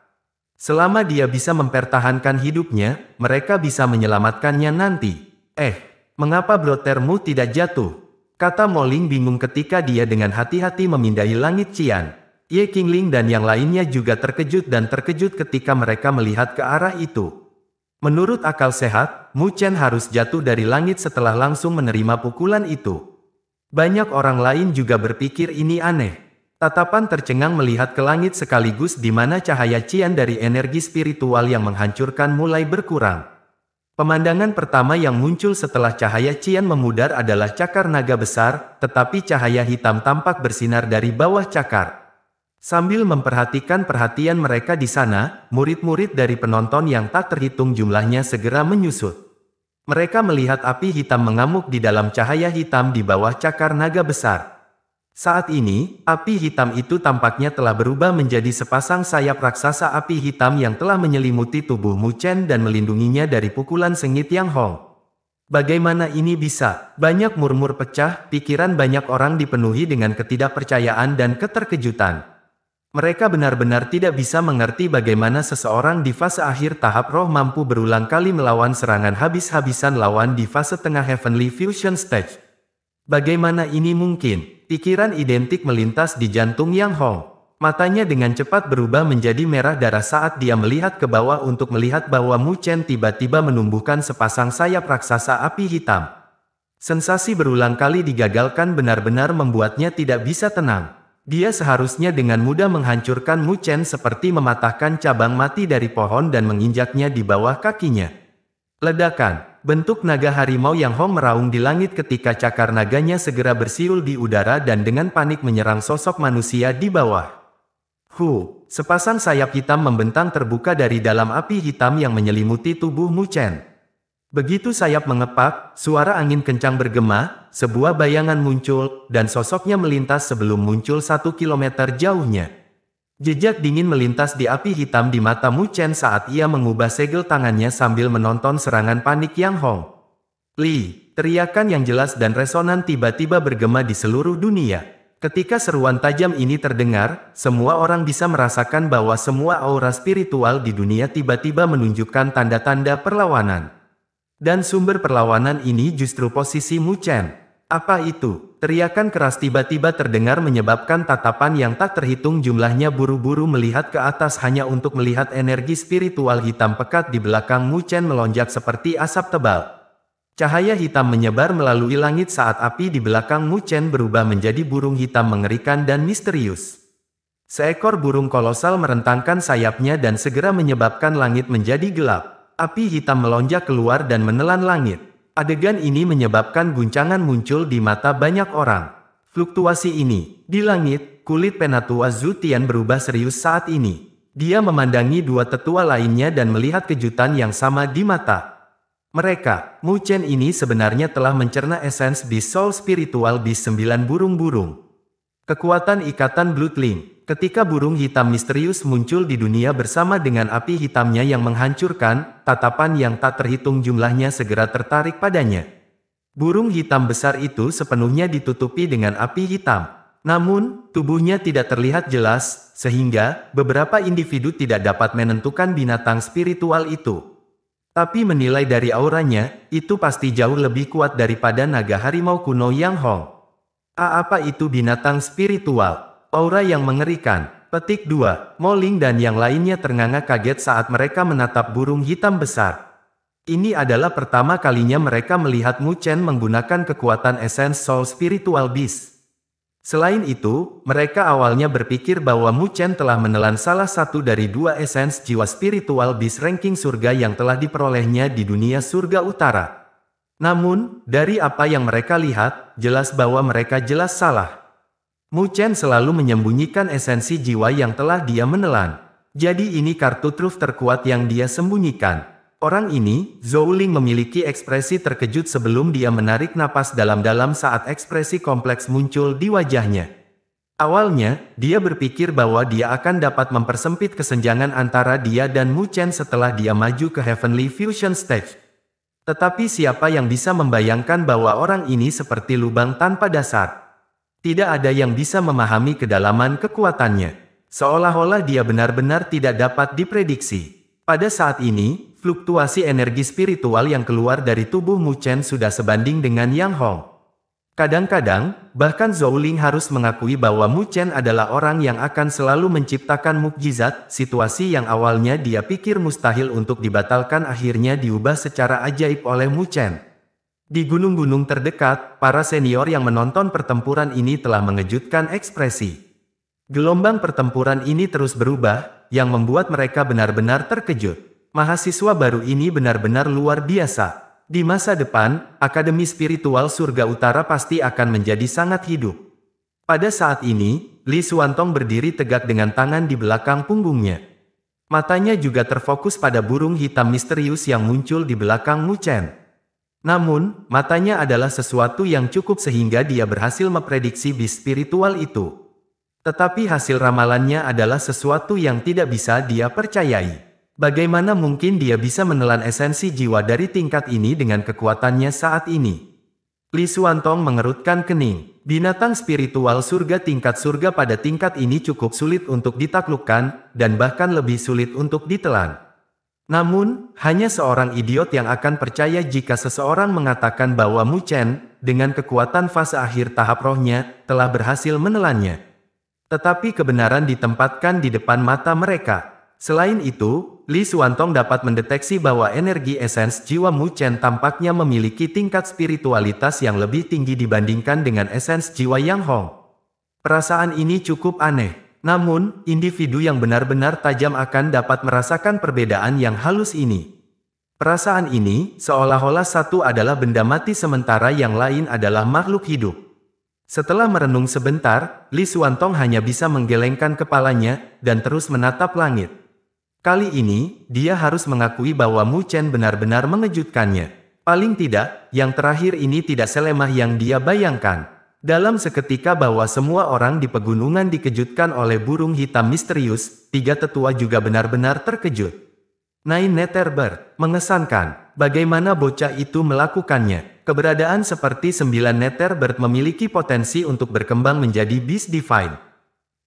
Selama dia bisa mempertahankan hidupnya, mereka bisa menyelamatkannya nanti. Eh, mengapa blotermu tidak jatuh? Kata Mo Ling bingung ketika dia dengan hati-hati memindai langit cian. Ye Qingling dan yang lainnya juga terkejut dan terkejut ketika mereka melihat ke arah itu. Menurut akal sehat, Mu Chen harus jatuh dari langit setelah langsung menerima pukulan itu. Banyak orang lain juga berpikir ini aneh. Tatapan tercengang melihat ke langit sekaligus di mana cahaya cian dari energi spiritual yang menghancurkan mulai berkurang. Pemandangan pertama yang muncul setelah cahaya cian memudar adalah cakar naga besar, tetapi cahaya hitam tampak bersinar dari bawah cakar. Sambil memperhatikan perhatian mereka di sana, murid-murid dari penonton yang tak terhitung jumlahnya segera menyusut. Mereka melihat api hitam mengamuk di dalam cahaya hitam di bawah cakar naga besar. Saat ini, api hitam itu tampaknya telah berubah menjadi sepasang sayap raksasa api hitam yang telah menyelimuti tubuh Mu Chen dan melindunginya dari pukulan sengit Yang Hong. Bagaimana ini bisa? Banyak murmur pecah, pikiran banyak orang dipenuhi dengan ketidakpercayaan dan keterkejutan. Mereka benar-benar tidak bisa mengerti bagaimana seseorang di fase akhir tahap roh mampu berulang kali melawan serangan habis-habisan lawan di fase tengah Heavenly Fusion Stage. Bagaimana ini mungkin? Pikiran identik melintas di jantung Yang Hong. Matanya dengan cepat berubah menjadi merah darah saat dia melihat ke bawah untuk melihat bahwa Mu Chen tiba-tiba menumbuhkan sepasang sayap raksasa api hitam. Sensasi berulang kali digagalkan benar-benar membuatnya tidak bisa tenang. Dia seharusnya dengan mudah menghancurkan Mu Chen seperti mematahkan cabang mati dari pohon dan menginjaknya di bawah kakinya. Ledakan. Bentuk naga harimau Yang Hong meraung di langit ketika cakar naganya segera bersiul di udara dan dengan panik menyerang sosok manusia di bawah. Hu, sepasang sayap hitam membentang terbuka dari dalam api hitam yang menyelimuti tubuh Mu Chen. Begitu sayap mengepak, suara angin kencang bergema, sebuah bayangan muncul, dan sosoknya melintas sebelum muncul satu kilometer jauhnya. Jejak dingin melintas di api hitam di mata Mu Chen saat ia mengubah segel tangannya sambil menonton serangan panik Yang Hong. Li, teriakan yang jelas dan resonan tiba-tiba bergema di seluruh dunia. Ketika seruan tajam ini terdengar, semua orang bisa merasakan bahwa semua aura spiritual di dunia tiba-tiba menunjukkan tanda-tanda perlawanan. Dan sumber perlawanan ini justru posisi Mu Chen. Apa itu? Teriakan keras tiba-tiba terdengar menyebabkan tatapan yang tak terhitung jumlahnya buru-buru melihat ke atas hanya untuk melihat energi spiritual hitam pekat di belakang Mu Chen melonjak seperti asap tebal. Cahaya hitam menyebar melalui langit saat api di belakang Mu Chen berubah menjadi burung hitam mengerikan dan misterius. Seekor burung kolosal merentangkan sayapnya dan segera menyebabkan langit menjadi gelap. Api hitam melonjak keluar dan menelan langit. Adegan ini menyebabkan guncangan muncul di mata banyak orang. Fluktuasi ini, di langit, kulit penatua Zutian berubah serius saat ini. Dia memandangi dua tetua lainnya dan melihat kejutan yang sama di mata mereka. Mu Chen ini sebenarnya telah mencerna esens di soul spiritual di sembilan burung-burung. Kekuatan ikatan Bloodline. Ketika burung hitam misterius muncul di dunia bersama dengan api hitamnya yang menghancurkan, tatapan yang tak terhitung jumlahnya segera tertarik padanya. Burung hitam besar itu sepenuhnya ditutupi dengan api hitam. Namun, tubuhnya tidak terlihat jelas, sehingga beberapa individu tidak dapat menentukan binatang spiritual itu. Tapi menilai dari auranya, itu pasti jauh lebih kuat daripada naga harimau kuno Yang Hong. A, apa itu binatang spiritual? Aura yang mengerikan. Petik dua, Mo Ling dan yang lainnya ternganga kaget saat mereka menatap burung hitam besar. Ini adalah pertama kalinya mereka melihat Mu Chen menggunakan kekuatan esens soul spiritual beast. Selain itu, mereka awalnya berpikir bahwa Mu Chen telah menelan salah satu dari dua esens jiwa spiritual bis ranking surga yang telah diperolehnya di dunia surga utara. Namun, dari apa yang mereka lihat, jelas bahwa mereka jelas salah. Mu Chen selalu menyembunyikan esensi jiwa yang telah dia menelan. Jadi ini kartu truf terkuat yang dia sembunyikan. Orang ini, Zhou Ling memiliki ekspresi terkejut sebelum dia menarik napas dalam-dalam saat ekspresi kompleks muncul di wajahnya. Awalnya, dia berpikir bahwa dia akan dapat mempersempit kesenjangan antara dia dan Mu Chen setelah dia maju ke Heavenly Fusion Stage. Tetapi siapa yang bisa membayangkan bahwa orang ini seperti lubang tanpa dasar? Tidak ada yang bisa memahami kedalaman kekuatannya. Seolah-olah dia benar-benar tidak dapat diprediksi. Pada saat ini, fluktuasi energi spiritual yang keluar dari tubuh Mu Chen sudah sebanding dengan Yang Hong. Kadang-kadang, bahkan Zhou Ling harus mengakui bahwa Mu Chen adalah orang yang akan selalu menciptakan mukjizat. Situasi yang awalnya dia pikir mustahil untuk dibatalkan akhirnya diubah secara ajaib oleh Mu Chen. Di gunung-gunung terdekat, para senior yang menonton pertempuran ini telah mengejutkan ekspresi. Gelombang pertempuran ini terus berubah, yang membuat mereka benar-benar terkejut. Mahasiswa baru ini benar-benar luar biasa. Di masa depan, Akademi Spiritual Surga Utara pasti akan menjadi sangat hidup. Pada saat ini, Li Xuantong berdiri tegak dengan tangan di belakang punggungnya. Matanya juga terfokus pada burung hitam misterius yang muncul di belakang Mu Chen. Namun, matanya adalah sesuatu yang cukup sehingga dia berhasil memprediksi bis spiritual itu. Tetapi hasil ramalannya adalah sesuatu yang tidak bisa dia percayai. Bagaimana mungkin dia bisa menelan esensi jiwa dari tingkat ini dengan kekuatannya saat ini? Li Xuantong mengerutkan kening. Binatang spiritual surga tingkat surga pada tingkat ini cukup sulit untuk ditaklukkan, dan bahkan lebih sulit untuk ditelan. Namun, hanya seorang idiot yang akan percaya jika seseorang mengatakan bahwa Mu Chen, dengan kekuatan fase akhir tahap rohnya, telah berhasil menelannya. Tetapi kebenaran ditempatkan di depan mata mereka. Selain itu, Li Xuantong dapat mendeteksi bahwa energi esens jiwa Mu Chen tampaknya memiliki tingkat spiritualitas yang lebih tinggi dibandingkan dengan esens jiwa Yang Hong. Perasaan ini cukup aneh. Namun, individu yang benar-benar tajam akan dapat merasakan perbedaan yang halus ini. Perasaan ini, seolah-olah satu adalah benda mati sementara yang lain adalah makhluk hidup. Setelah merenung sebentar, Li Xuantong hanya bisa menggelengkan kepalanya dan terus menatap langit. Kali ini, dia harus mengakui bahwa Mu Chen benar-benar mengejutkannya. Paling tidak, yang terakhir ini tidak selemah yang dia bayangkan. Dalam seketika bahwa semua orang di pegunungan dikejutkan oleh burung hitam misterius, tiga tetua juga benar-benar terkejut. Nine Nether Bird, mengesankan, bagaimana bocah itu melakukannya. keberadaan seperti sembilan Nether Bird memiliki potensi untuk berkembang menjadi Beast Divine.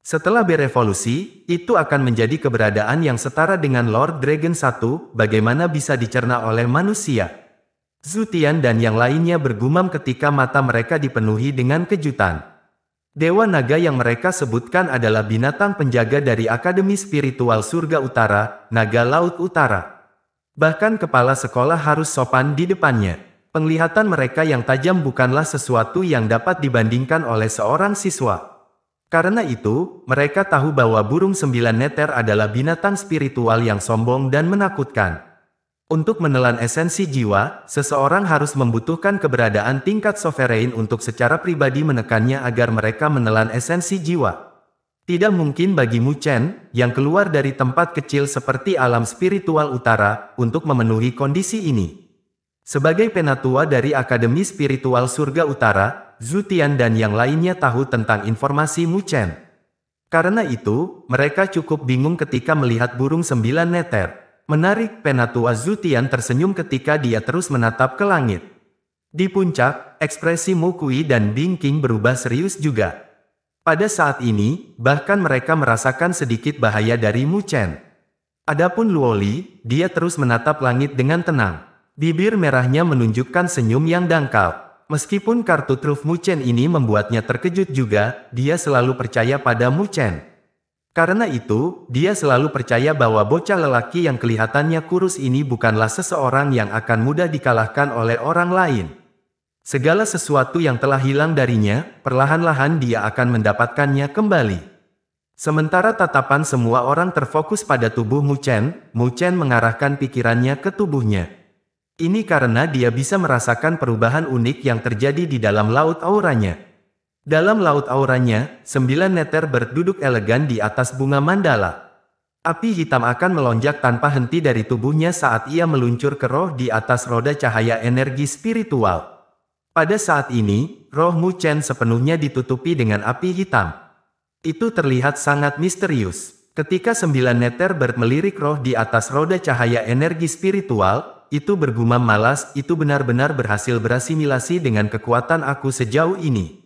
Setelah berevolusi, itu akan menjadi keberadaan yang setara dengan Lord Dragon satu, bagaimana bisa dicerna oleh manusia. Zutian dan yang lainnya bergumam ketika mata mereka dipenuhi dengan kejutan. Dewa naga yang mereka sebutkan adalah binatang penjaga dari Akademi Spiritual Surga Utara, Naga Laut Utara. Bahkan kepala sekolah harus sopan di depannya. Penglihatan mereka yang tajam bukanlah sesuatu yang dapat dibandingkan oleh seorang siswa. Karena itu, mereka tahu bahwa burung sembilan neter adalah binatang spiritual yang sombong dan menakutkan. Untuk menelan esensi jiwa, seseorang harus membutuhkan keberadaan tingkat sovereign untuk secara pribadi menekannya agar mereka menelan esensi jiwa. Tidak mungkin bagi Mu Chen, yang keluar dari tempat kecil seperti alam spiritual utara, untuk memenuhi kondisi ini. Sebagai penatua dari Akademi Spiritual Surga Utara, Zutian dan yang lainnya tahu tentang informasi Mu Chen. Karena itu, mereka cukup bingung ketika melihat burung sembilan neter. Menarik, penatua Zutian tersenyum ketika dia terus menatap ke langit. Di puncak, ekspresi Mu Kui dan Bing Qing berubah serius juga. Pada saat ini, bahkan mereka merasakan sedikit bahaya dari Mu Chen. Adapun Luo Li, dia terus menatap langit dengan tenang. Bibir merahnya menunjukkan senyum yang dangkal. Meskipun kartu truf Mu Chen ini membuatnya terkejut juga, dia selalu percaya pada Mu Chen. Karena itu, dia selalu percaya bahwa bocah lelaki yang kelihatannya kurus ini bukanlah seseorang yang akan mudah dikalahkan oleh orang lain. Segala sesuatu yang telah hilang darinya, perlahan-lahan dia akan mendapatkannya kembali. Sementara tatapan semua orang terfokus pada tubuh Mu Chen, Mu Chen mengarahkan pikirannya ke tubuhnya. Ini karena dia bisa merasakan perubahan unik yang terjadi di dalam laut auranya. Dalam laut auranya, sembilan neter berduduk elegan di atas bunga mandala. Api hitam akan melonjak tanpa henti dari tubuhnya saat ia meluncur ke roh di atas roda cahaya energi spiritual. Pada saat ini, roh Mu Chen sepenuhnya ditutupi dengan api hitam. Itu terlihat sangat misterius. Ketika sembilan neter bird melirik roh di atas roda cahaya energi spiritual, itu bergumam malas, itu benar-benar berhasil berasimilasi dengan kekuatan aku sejauh ini.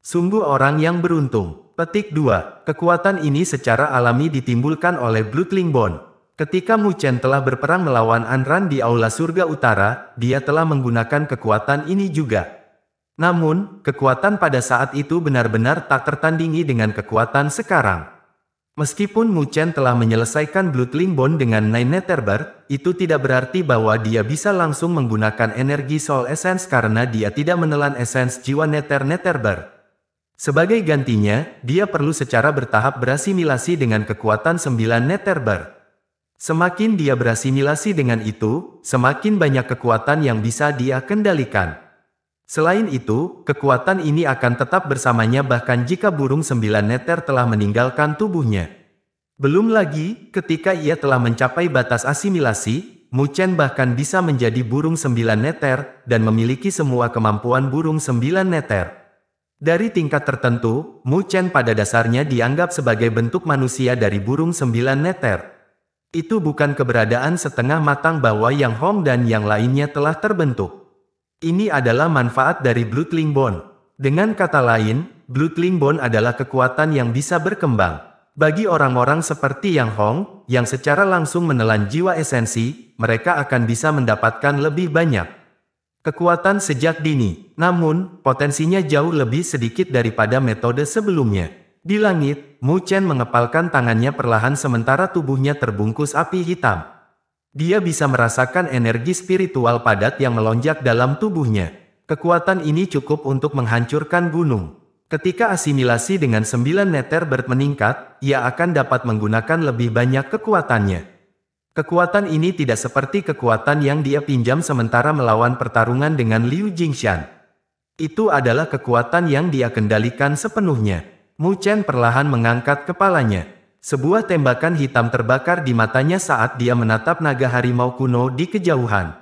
Sungguh orang yang beruntung. Petik dua. Kekuatan ini secara alami ditimbulkan oleh Bloodline Bone. Ketika Mu Chen telah berperang melawan Anran di Aula Surga Utara, dia telah menggunakan kekuatan ini juga. Namun, kekuatan pada saat itu benar-benar tak tertandingi dengan kekuatan sekarang. Meskipun Mu Chen telah menyelesaikan Bloodline Bone dengan Nine Nether Bird, itu tidak berarti bahwa dia bisa langsung menggunakan energi Soul Essence karena dia tidak menelan esens jiwa Nether Nether Bird. Sebagai gantinya, dia perlu secara bertahap berasimilasi dengan kekuatan sembilan Nether Bird. Semakin dia berasimilasi dengan itu, semakin banyak kekuatan yang bisa dia kendalikan. Selain itu, kekuatan ini akan tetap bersamanya bahkan jika burung sembilan Nether telah meninggalkan tubuhnya. Belum lagi, ketika ia telah mencapai batas asimilasi, Mu Chen bahkan bisa menjadi burung sembilan Nether, dan memiliki semua kemampuan burung sembilan Nether. Dari tingkat tertentu, Mu Chen pada dasarnya dianggap sebagai bentuk manusia dari burung sembilan neter. Itu bukan keberadaan setengah matang bahwa Yang Hong dan yang lainnya telah terbentuk. Ini adalah manfaat dari Bloodline Bone. Dengan kata lain, Bloodline Bone adalah kekuatan yang bisa berkembang. Bagi orang-orang seperti Yang Hong, yang secara langsung menelan jiwa esensi, mereka akan bisa mendapatkan lebih banyak kekuatan sejak dini, namun potensinya jauh lebih sedikit daripada metode sebelumnya. Di langit, Mu Chen mengepalkan tangannya perlahan sementara tubuhnya terbungkus api hitam. Dia bisa merasakan energi spiritual padat yang melonjak dalam tubuhnya. Kekuatan ini cukup untuk menghancurkan gunung. Ketika asimilasi dengan sembilan Nether Bird meningkat, ia akan dapat menggunakan lebih banyak kekuatannya. Kekuatan ini tidak seperti kekuatan yang dia pinjam sementara melawan pertarungan dengan Liu Jingxian. Itu adalah kekuatan yang dia kendalikan sepenuhnya. Mu Chen perlahan mengangkat kepalanya. Sebuah tembakan hitam terbakar di matanya saat dia menatap naga harimau kuno di kejauhan.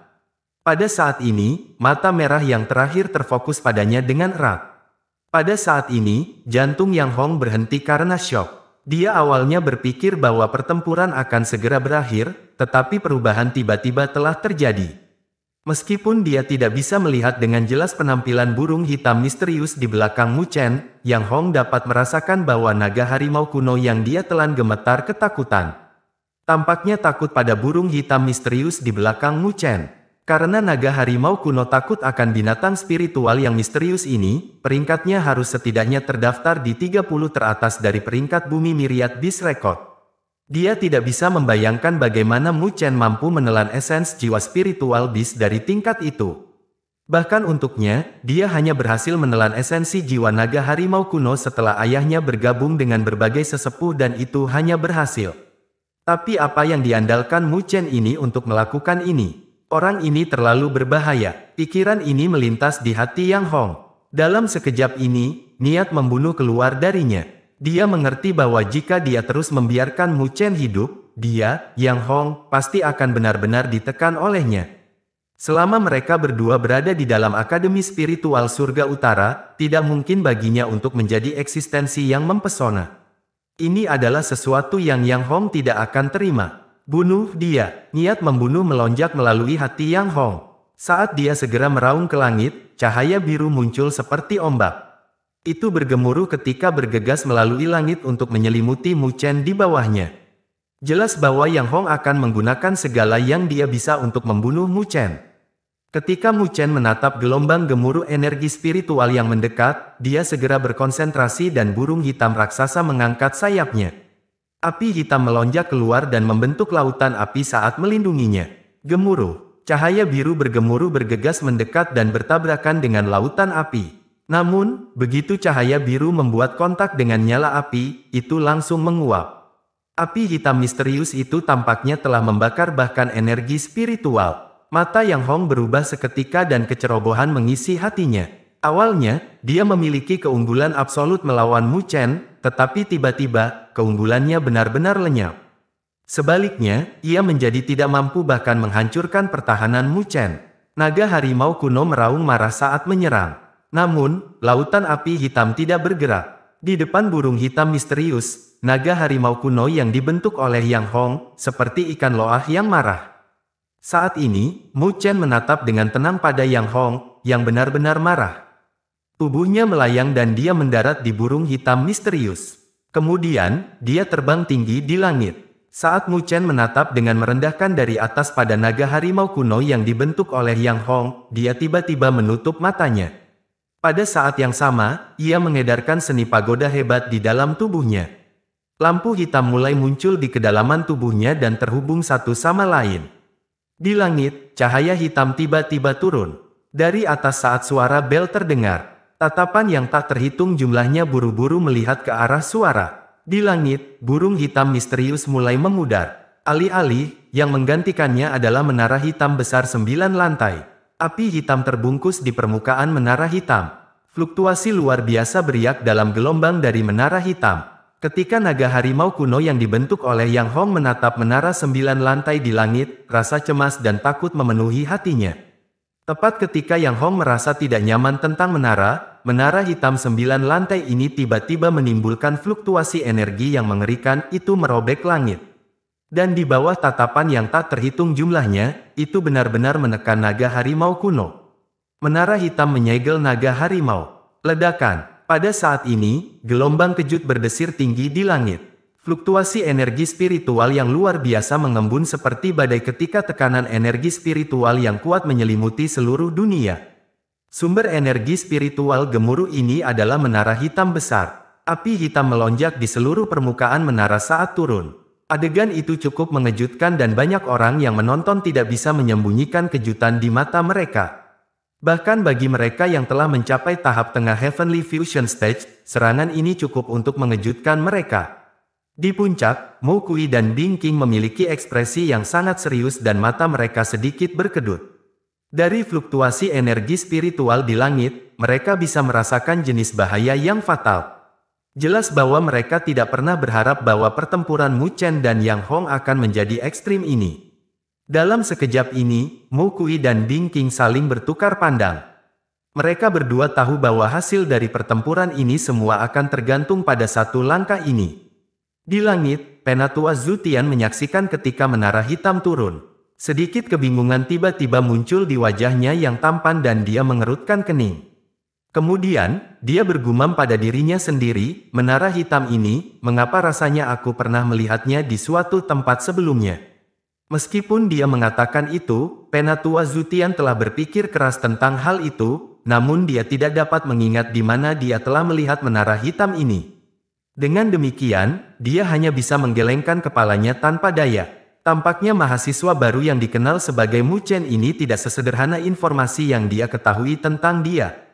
Pada saat ini, mata merah yang terakhir terfokus padanya dengan erat. Pada saat ini, jantung Yang Hong berhenti karena shock. Dia awalnya berpikir bahwa pertempuran akan segera berakhir, tetapi perubahan tiba-tiba telah terjadi. Meskipun dia tidak bisa melihat dengan jelas penampilan burung hitam misterius di belakang Mu Chen, Yang Hong dapat merasakan bahwa naga harimau kuno yang dia telan gemetar ketakutan. Tampaknya takut pada burung hitam misterius di belakang Mu Chen. Karena naga harimau kuno takut akan binatang spiritual yang misterius ini, peringkatnya harus setidaknya terdaftar di tiga puluh teratas dari peringkat bumi Myriad Bis Records. Dia tidak bisa membayangkan bagaimana Mu Chen mampu menelan esens jiwa spiritual bis dari tingkat itu. Bahkan untuknya, dia hanya berhasil menelan esensi jiwa naga harimau kuno setelah ayahnya bergabung dengan berbagai sesepuh dan itu hanya berhasil. Tapi apa yang diandalkan Mu Chen ini untuk melakukan ini? Orang ini terlalu berbahaya. Pikiran ini melintas di hati Yang Hong. Dalam sekejap ini, niat membunuh keluar darinya. Dia mengerti bahwa jika dia terus membiarkan Mu Chen hidup, dia, Yang Hong, pasti akan benar-benar ditekan olehnya. Selama mereka berdua berada di dalam Akademi Spiritual Surga Utara, tidak mungkin baginya untuk menjadi eksistensi yang mempesona. Ini adalah sesuatu yang Yang Hong tidak akan terima. Bunuh dia. Niat membunuh melonjak melalui hati Yang Hong. Saat dia segera meraung ke langit, cahaya biru muncul seperti ombak. Itu bergemuruh ketika bergegas melalui langit untuk menyelimuti Mu Chen di bawahnya. Jelas bahwa Yang Hong akan menggunakan segala yang dia bisa untuk membunuh Mu Chen. Ketika Mu Chen menatap gelombang gemuruh energi spiritual yang mendekat, dia segera berkonsentrasi dan burung hitam raksasa mengangkat sayapnya. Api hitam melonjak keluar dan membentuk lautan api saat melindunginya. Gemuruh, cahaya biru bergemuruh bergegas mendekat dan bertabrakan dengan lautan api. Namun, begitu cahaya biru membuat kontak dengan nyala api, itu langsung menguap. Api hitam misterius itu tampaknya telah membakar bahkan energi spiritual. Mata Yang Hong berubah seketika dan kecerobohan mengisi hatinya. Awalnya, dia memiliki keunggulan absolut melawan Mu Chen, tetapi tiba-tiba, keunggulannya benar-benar lenyap. Sebaliknya, ia menjadi tidak mampu bahkan menghancurkan pertahanan Mu Chen. Naga harimau kuno meraung marah saat menyerang. Namun, lautan api hitam tidak bergerak. Di depan burung hitam misterius, naga harimau kuno yang dibentuk oleh Yang Hong, seperti ikan loah yang marah. Saat ini, Mu Chen menatap dengan tenang pada Yang Hong, yang benar-benar marah. Tubuhnya melayang dan dia mendarat di burung hitam misterius. Kemudian, dia terbang tinggi di langit. Saat Mu Chen menatap dengan merendahkan dari atas pada naga harimau kuno yang dibentuk oleh Yang Hong, dia tiba-tiba menutup matanya. Pada saat yang sama, ia mengedarkan seni pagoda hebat di dalam tubuhnya. Lampu hitam mulai muncul di kedalaman tubuhnya dan terhubung satu sama lain. Di langit, cahaya hitam tiba-tiba turun. Dari atas saat suara bel terdengar. Tatapan yang tak terhitung jumlahnya buru-buru melihat ke arah suara. Di langit, burung hitam misterius mulai memudar. Alih-alih, yang menggantikannya adalah menara hitam besar sembilan lantai. Api hitam terbungkus di permukaan menara hitam. Fluktuasi luar biasa beriak dalam gelombang dari menara hitam. Ketika naga harimau kuno yang dibentuk oleh Yang Hong menatap menara sembilan lantai di langit, rasa cemas dan takut memenuhi hatinya. Tepat ketika Yang Hong merasa tidak nyaman tentang menara, menara hitam sembilan lantai ini tiba-tiba menimbulkan fluktuasi energi yang mengerikan, itu merobek langit. Dan di bawah tatapan yang tak terhitung jumlahnya, itu benar-benar menekan naga harimau kuno. Menara hitam menyegel naga harimau. Ledakan. Pada saat ini, gelombang kejut berdesir tinggi di langit. Fluktuasi energi spiritual yang luar biasa mengembun seperti badai ketika tekanan energi spiritual yang kuat menyelimuti seluruh dunia. Sumber energi spiritual gemuruh ini adalah menara hitam besar. Api hitam melonjak di seluruh permukaan menara saat turun. Adegan itu cukup mengejutkan dan banyak orang yang menonton tidak bisa menyembunyikan kejutan di mata mereka. Bahkan bagi mereka yang telah mencapai tahap tengah Heavenly Fusion Stage, serangan ini cukup untuk mengejutkan mereka. Di puncak, Mu Kui dan Bing Qing memiliki ekspresi yang sangat serius dan mata mereka sedikit berkedut. Dari fluktuasi energi spiritual di langit, mereka bisa merasakan jenis bahaya yang fatal. Jelas bahwa mereka tidak pernah berharap bahwa pertempuran Mu Chen dan Yang Hong akan menjadi ekstrim ini. Dalam sekejap ini, Mu Kui dan Bing Qing saling bertukar pandang. Mereka berdua tahu bahwa hasil dari pertempuran ini semua akan tergantung pada satu langkah ini. Di langit, Penatua Zutian menyaksikan ketika menara hitam turun. Sedikit kebingungan tiba-tiba muncul di wajahnya yang tampan dan dia mengerutkan kening. Kemudian, dia bergumam pada dirinya sendiri, menara hitam ini, mengapa rasanya aku pernah melihatnya di suatu tempat sebelumnya. Meskipun dia mengatakan itu, Penatua Zutian telah berpikir keras tentang hal itu, namun dia tidak dapat mengingat di mana dia telah melihat menara hitam ini. Dengan demikian, dia hanya bisa menggelengkan kepalanya tanpa daya. Tampaknya mahasiswa baru yang dikenal sebagai Mu Chen ini tidak sesederhana informasi yang dia ketahui tentang dia.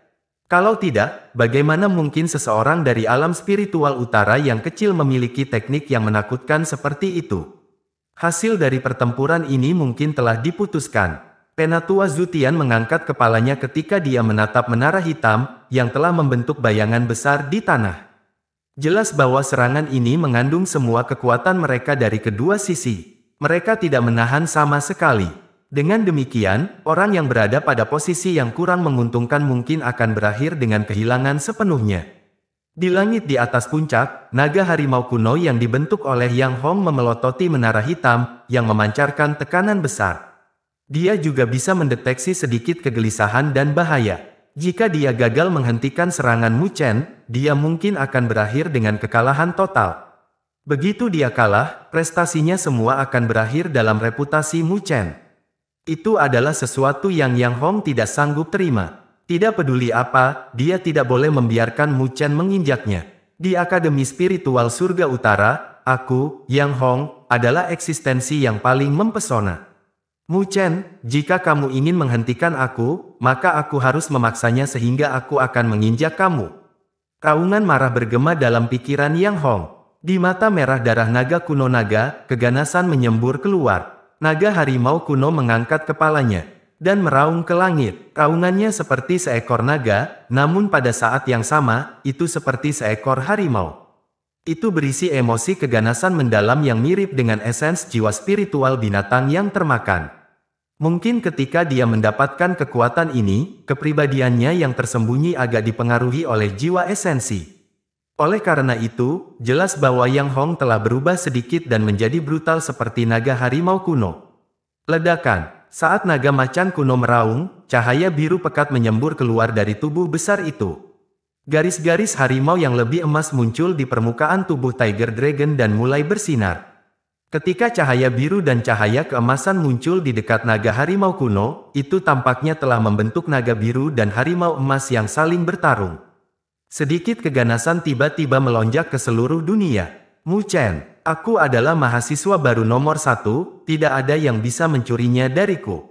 Kalau tidak, bagaimana mungkin seseorang dari alam spiritual utara yang kecil memiliki teknik yang menakutkan seperti itu? Hasil dari pertempuran ini mungkin telah diputuskan. Penatua Zutian mengangkat kepalanya ketika dia menatap menara hitam yang telah membentuk bayangan besar di tanah. Jelas bahwa serangan ini mengandung semua kekuatan mereka dari kedua sisi. Mereka tidak menahan sama sekali. Dengan demikian, orang yang berada pada posisi yang kurang menguntungkan mungkin akan berakhir dengan kehilangan sepenuhnya. Di langit di atas puncak, naga harimau kuno yang dibentuk oleh Yang Hong memelototi menara hitam, yang memancarkan tekanan besar. Dia juga bisa mendeteksi sedikit kegelisahan dan bahaya. Jika dia gagal menghentikan serangan Mu Chen, dia mungkin akan berakhir dengan kekalahan total. Begitu dia kalah, prestasinya semua akan berakhir dalam reputasi Mu Chen. Itu adalah sesuatu yang Yang Hong tidak sanggup terima. Tidak peduli apa, dia tidak boleh membiarkan Mu Chen menginjaknya. Di Akademi Spiritual Surga Utara, aku, Yang Hong, adalah eksistensi yang paling mempesona. Mu Chen, jika kamu ingin menghentikan aku, maka aku harus memaksanya sehingga aku akan menginjak kamu. Raungan marah bergema dalam pikiran Yang Hong. Di mata merah darah naga kuno naga, keganasan menyembur keluar. Naga harimau kuno mengangkat kepalanya, dan meraung ke langit. Raungannya seperti seekor naga, namun pada saat yang sama, itu seperti seekor harimau. Itu berisi emosi keganasan mendalam yang mirip dengan esens jiwa spiritual binatang yang termakan. Mungkin ketika dia mendapatkan kekuatan ini, kepribadiannya yang tersembunyi agak dipengaruhi oleh jiwa esensi. Oleh karena itu, jelas bahwa Yang Hong telah berubah sedikit dan menjadi brutal seperti naga harimau kuno. Ledakan, saat naga macan kuno meraung, cahaya biru pekat menyembur keluar dari tubuh besar itu. Garis-garis harimau yang lebih emas muncul di permukaan tubuh Tiger Dragon dan mulai bersinar. Ketika cahaya biru dan cahaya keemasan muncul di dekat naga harimau kuno, itu tampaknya telah membentuk naga biru dan harimau emas yang saling bertarung. Sedikit keganasan tiba-tiba melonjak ke seluruh dunia. Mu Chen, aku adalah mahasiswa baru nomor satu, tidak ada yang bisa mencurinya dariku.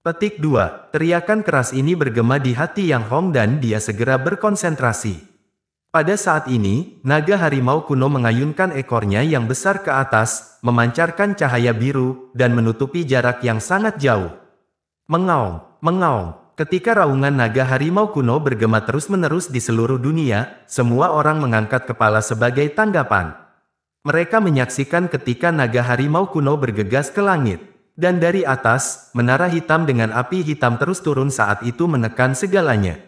Petik dua, teriakan keras ini bergema di hati Yang Hong dan dia segera berkonsentrasi. Pada saat ini, naga harimau kuno mengayunkan ekornya yang besar ke atas, memancarkan cahaya biru, dan menutupi jarak yang sangat jauh. Mengaum, mengaum. Ketika raungan naga harimau kuno bergema terus-menerus di seluruh dunia, semua orang mengangkat kepala sebagai tanggapan. Mereka menyaksikan ketika naga harimau kuno bergegas ke langit. Dan dari atas, menara hitam dengan api hitam terus turun saat itu menekan segalanya.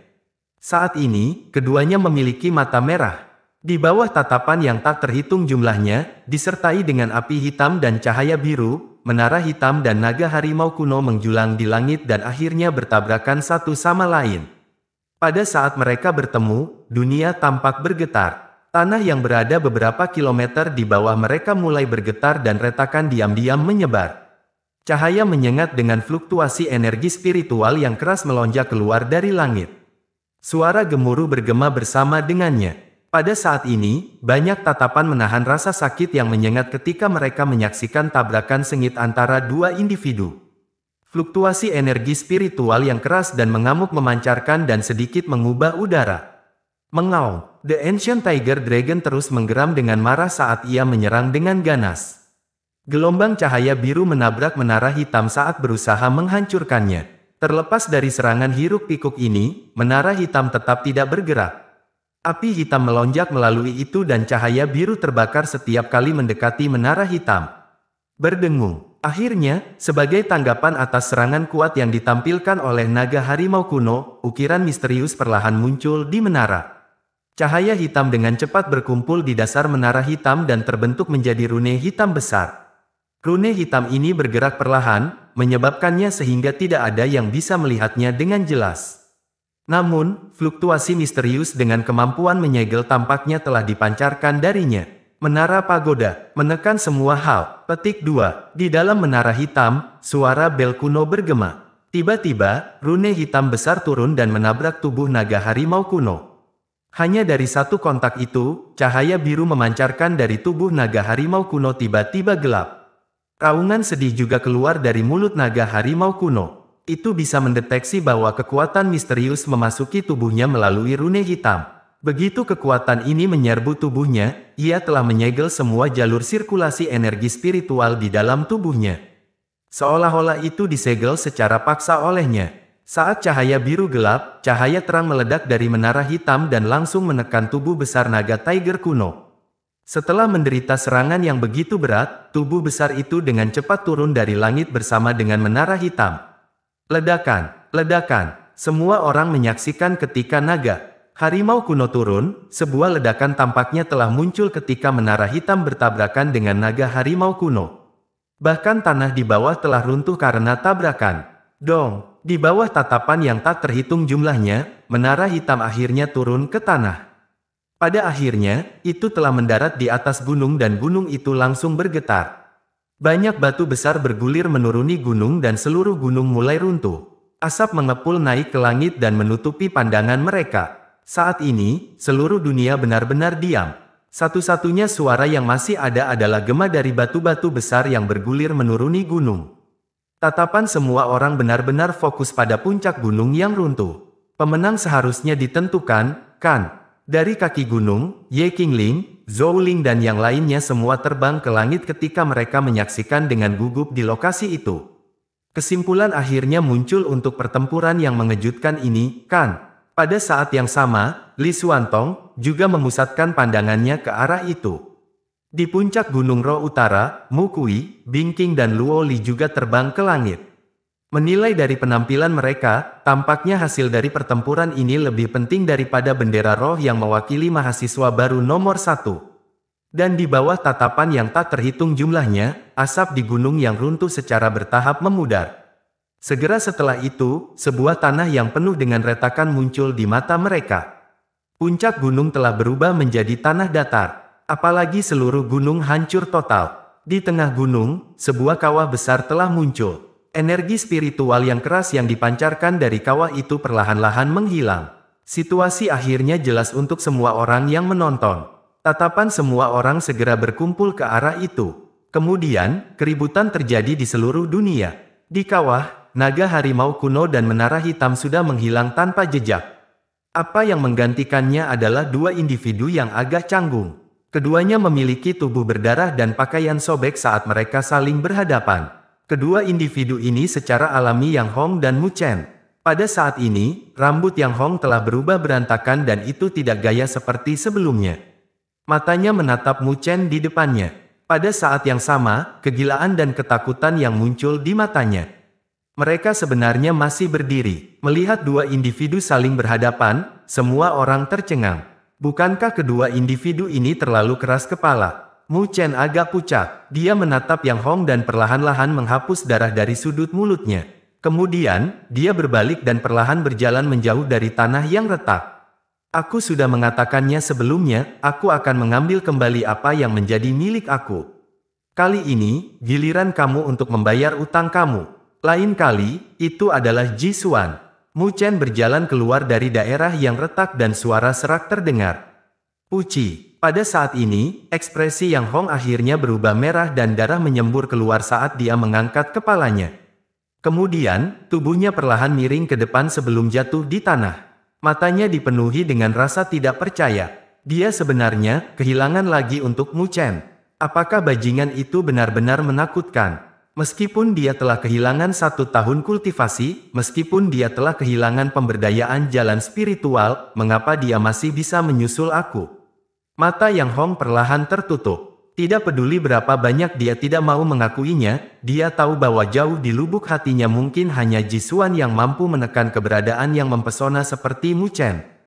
Saat ini, keduanya memiliki mata merah. Di bawah tatapan yang tak terhitung jumlahnya, disertai dengan api hitam dan cahaya biru, menara hitam dan naga harimau kuno menjulang di langit dan akhirnya bertabrakan satu sama lain. Pada saat mereka bertemu, dunia tampak bergetar. Tanah yang berada beberapa kilometer di bawah mereka mulai bergetar dan retakan diam-diam menyebar. Cahaya menyengat dengan fluktuasi energi spiritual yang keras melonjak keluar dari langit. Suara gemuruh bergema bersama dengannya. Pada saat ini, banyak tatapan menahan rasa sakit yang menyengat ketika mereka menyaksikan tabrakan sengit antara dua individu. Fluktuasi energi spiritual yang keras dan mengamuk memancarkan dan sedikit mengubah udara. Mengaum, The Ancient Tiger Dragon terus menggeram dengan marah saat ia menyerang dengan ganas. Gelombang cahaya biru menabrak menara hitam saat berusaha menghancurkannya. Terlepas dari serangan hiruk-pikuk ini, menara hitam tetap tidak bergerak. Api hitam melonjak melalui itu dan cahaya biru terbakar setiap kali mendekati menara hitam. Berdengung. Akhirnya, sebagai tanggapan atas serangan kuat yang ditampilkan oleh naga harimau kuno, ukiran misterius perlahan muncul di menara. Cahaya hitam dengan cepat berkumpul di dasar menara hitam dan terbentuk menjadi rune hitam besar. Rune hitam ini bergerak perlahan, menyebabkannya sehingga tidak ada yang bisa melihatnya dengan jelas. Namun, fluktuasi misterius dengan kemampuan menyegel tampaknya telah dipancarkan darinya. Menara Pagoda, menekan semua hal. Petik dua, di dalam menara hitam, suara bel kuno bergema. Tiba-tiba, rune hitam besar turun dan menabrak tubuh naga harimau kuno. Hanya dari satu kontak itu, cahaya biru memancarkan dari tubuh naga harimau kuno tiba-tiba gelap. Raungan sedih juga keluar dari mulut naga harimau kuno. Itu bisa mendeteksi bahwa kekuatan misterius memasuki tubuhnya melalui rune hitam. Begitu kekuatan ini menyerbu tubuhnya, ia telah menyegel semua jalur sirkulasi energi spiritual di dalam tubuhnya. Seolah-olah itu disegel secara paksa olehnya. Saat cahaya biru gelap, cahaya terang meledak dari menara hitam dan langsung menekan tubuh besar naga tiger kuno. Setelah menderita serangan yang begitu berat, tubuh besar itu dengan cepat turun dari langit bersama dengan menara hitam. Ledakan, ledakan, semua orang menyaksikan ketika naga harimau kuno turun, sebuah ledakan tampaknya telah muncul ketika menara hitam bertabrakan dengan naga harimau kuno. Bahkan tanah di bawah telah runtuh karena tabrakan. Dong! Di bawah tatapan yang tak terhitung jumlahnya, menara hitam akhirnya turun ke tanah. Pada akhirnya, itu telah mendarat di atas gunung dan gunung itu langsung bergetar. Banyak batu besar bergulir menuruni gunung dan seluruh gunung mulai runtuh. Asap mengepul naik ke langit dan menutupi pandangan mereka. Saat ini, seluruh dunia benar-benar diam. Satu-satunya suara yang masih ada adalah gema dari batu-batu besar yang bergulir menuruni gunung. Tatapan semua orang benar-benar fokus pada puncak gunung yang runtuh. Pemenang seharusnya ditentukan, kan? Dari kaki gunung, Ye Qingling, Zhou Ling dan yang lainnya semua terbang ke langit ketika mereka menyaksikan dengan gugup di lokasi itu. Kesimpulan akhirnya muncul untuk pertempuran yang mengejutkan ini, kan? Pada saat yang sama, Li Xuantong juga memusatkan pandangannya ke arah itu. Di puncak Gunung Roh Utara, Mu Kui, Bing Qing dan Luo Li juga terbang ke langit. Menilai dari penampilan mereka, tampaknya hasil dari pertempuran ini lebih penting daripada bendera roh yang mewakili mahasiswa baru nomor satu. Dan di bawah tatapan yang tak terhitung jumlahnya, asap di gunung yang runtuh secara bertahap memudar. Segera setelah itu, sebuah tanah yang penuh dengan retakan muncul di mata mereka. Puncak gunung telah berubah menjadi tanah datar. Apalagi seluruh gunung hancur total. Di tengah gunung, sebuah kawah besar telah muncul. Energi spiritual yang keras yang dipancarkan dari kawah itu perlahan-lahan menghilang. Situasi akhirnya jelas untuk semua orang yang menonton. Tatapan semua orang segera berkumpul ke arah itu. Kemudian, keributan terjadi di seluruh dunia. Di kawah, naga harimau kuno dan menara hitam sudah menghilang tanpa jejak. Apa yang menggantikannya adalah dua individu yang agak canggung. Keduanya memiliki tubuh berdarah dan pakaian sobek saat mereka saling berhadapan. Kedua individu ini secara alami Yang Hong dan Mu Chen. Pada saat ini, rambut Yang Hong telah berubah berantakan dan itu tidak gaya seperti sebelumnya. Matanya menatap Mu Chen di depannya. Pada saat yang sama, kegilaan dan ketakutan yang muncul di matanya. Mereka sebenarnya masih berdiri. Melihat dua individu saling berhadapan, semua orang tercengang. Bukankah kedua individu ini terlalu keras kepala? Mu Chen agak pucat. Dia menatap Yang Hong dan perlahan-lahan menghapus darah dari sudut mulutnya. Kemudian, dia berbalik dan perlahan berjalan menjauh dari tanah yang retak. Aku sudah mengatakannya sebelumnya, aku akan mengambil kembali apa yang menjadi milik aku. Kali ini, giliran kamu untuk membayar utang kamu. Lain kali, itu adalah Ji Xuan. Mu Chen berjalan keluar dari daerah yang retak dan suara serak terdengar. Puci, pada saat ini, ekspresi Yang Hong akhirnya berubah merah dan darah menyembur keluar saat dia mengangkat kepalanya. Kemudian, tubuhnya perlahan miring ke depan sebelum jatuh di tanah. Matanya dipenuhi dengan rasa tidak percaya. Dia sebenarnya kehilangan lagi untuk Mu Chen. Apakah bajingan itu benar-benar menakutkan? Meskipun dia telah kehilangan satu tahun kultivasi, meskipun dia telah kehilangan pemberdayaan jalan spiritual, mengapa dia masih bisa menyusul aku? Mata Yang Hong perlahan tertutup. Tidak peduli berapa banyak dia tidak mau mengakuinya, dia tahu bahwa jauh di lubuk hatinya mungkin hanya Ji Xuan yang mampu menekan keberadaan yang mempesona seperti Mu Chen.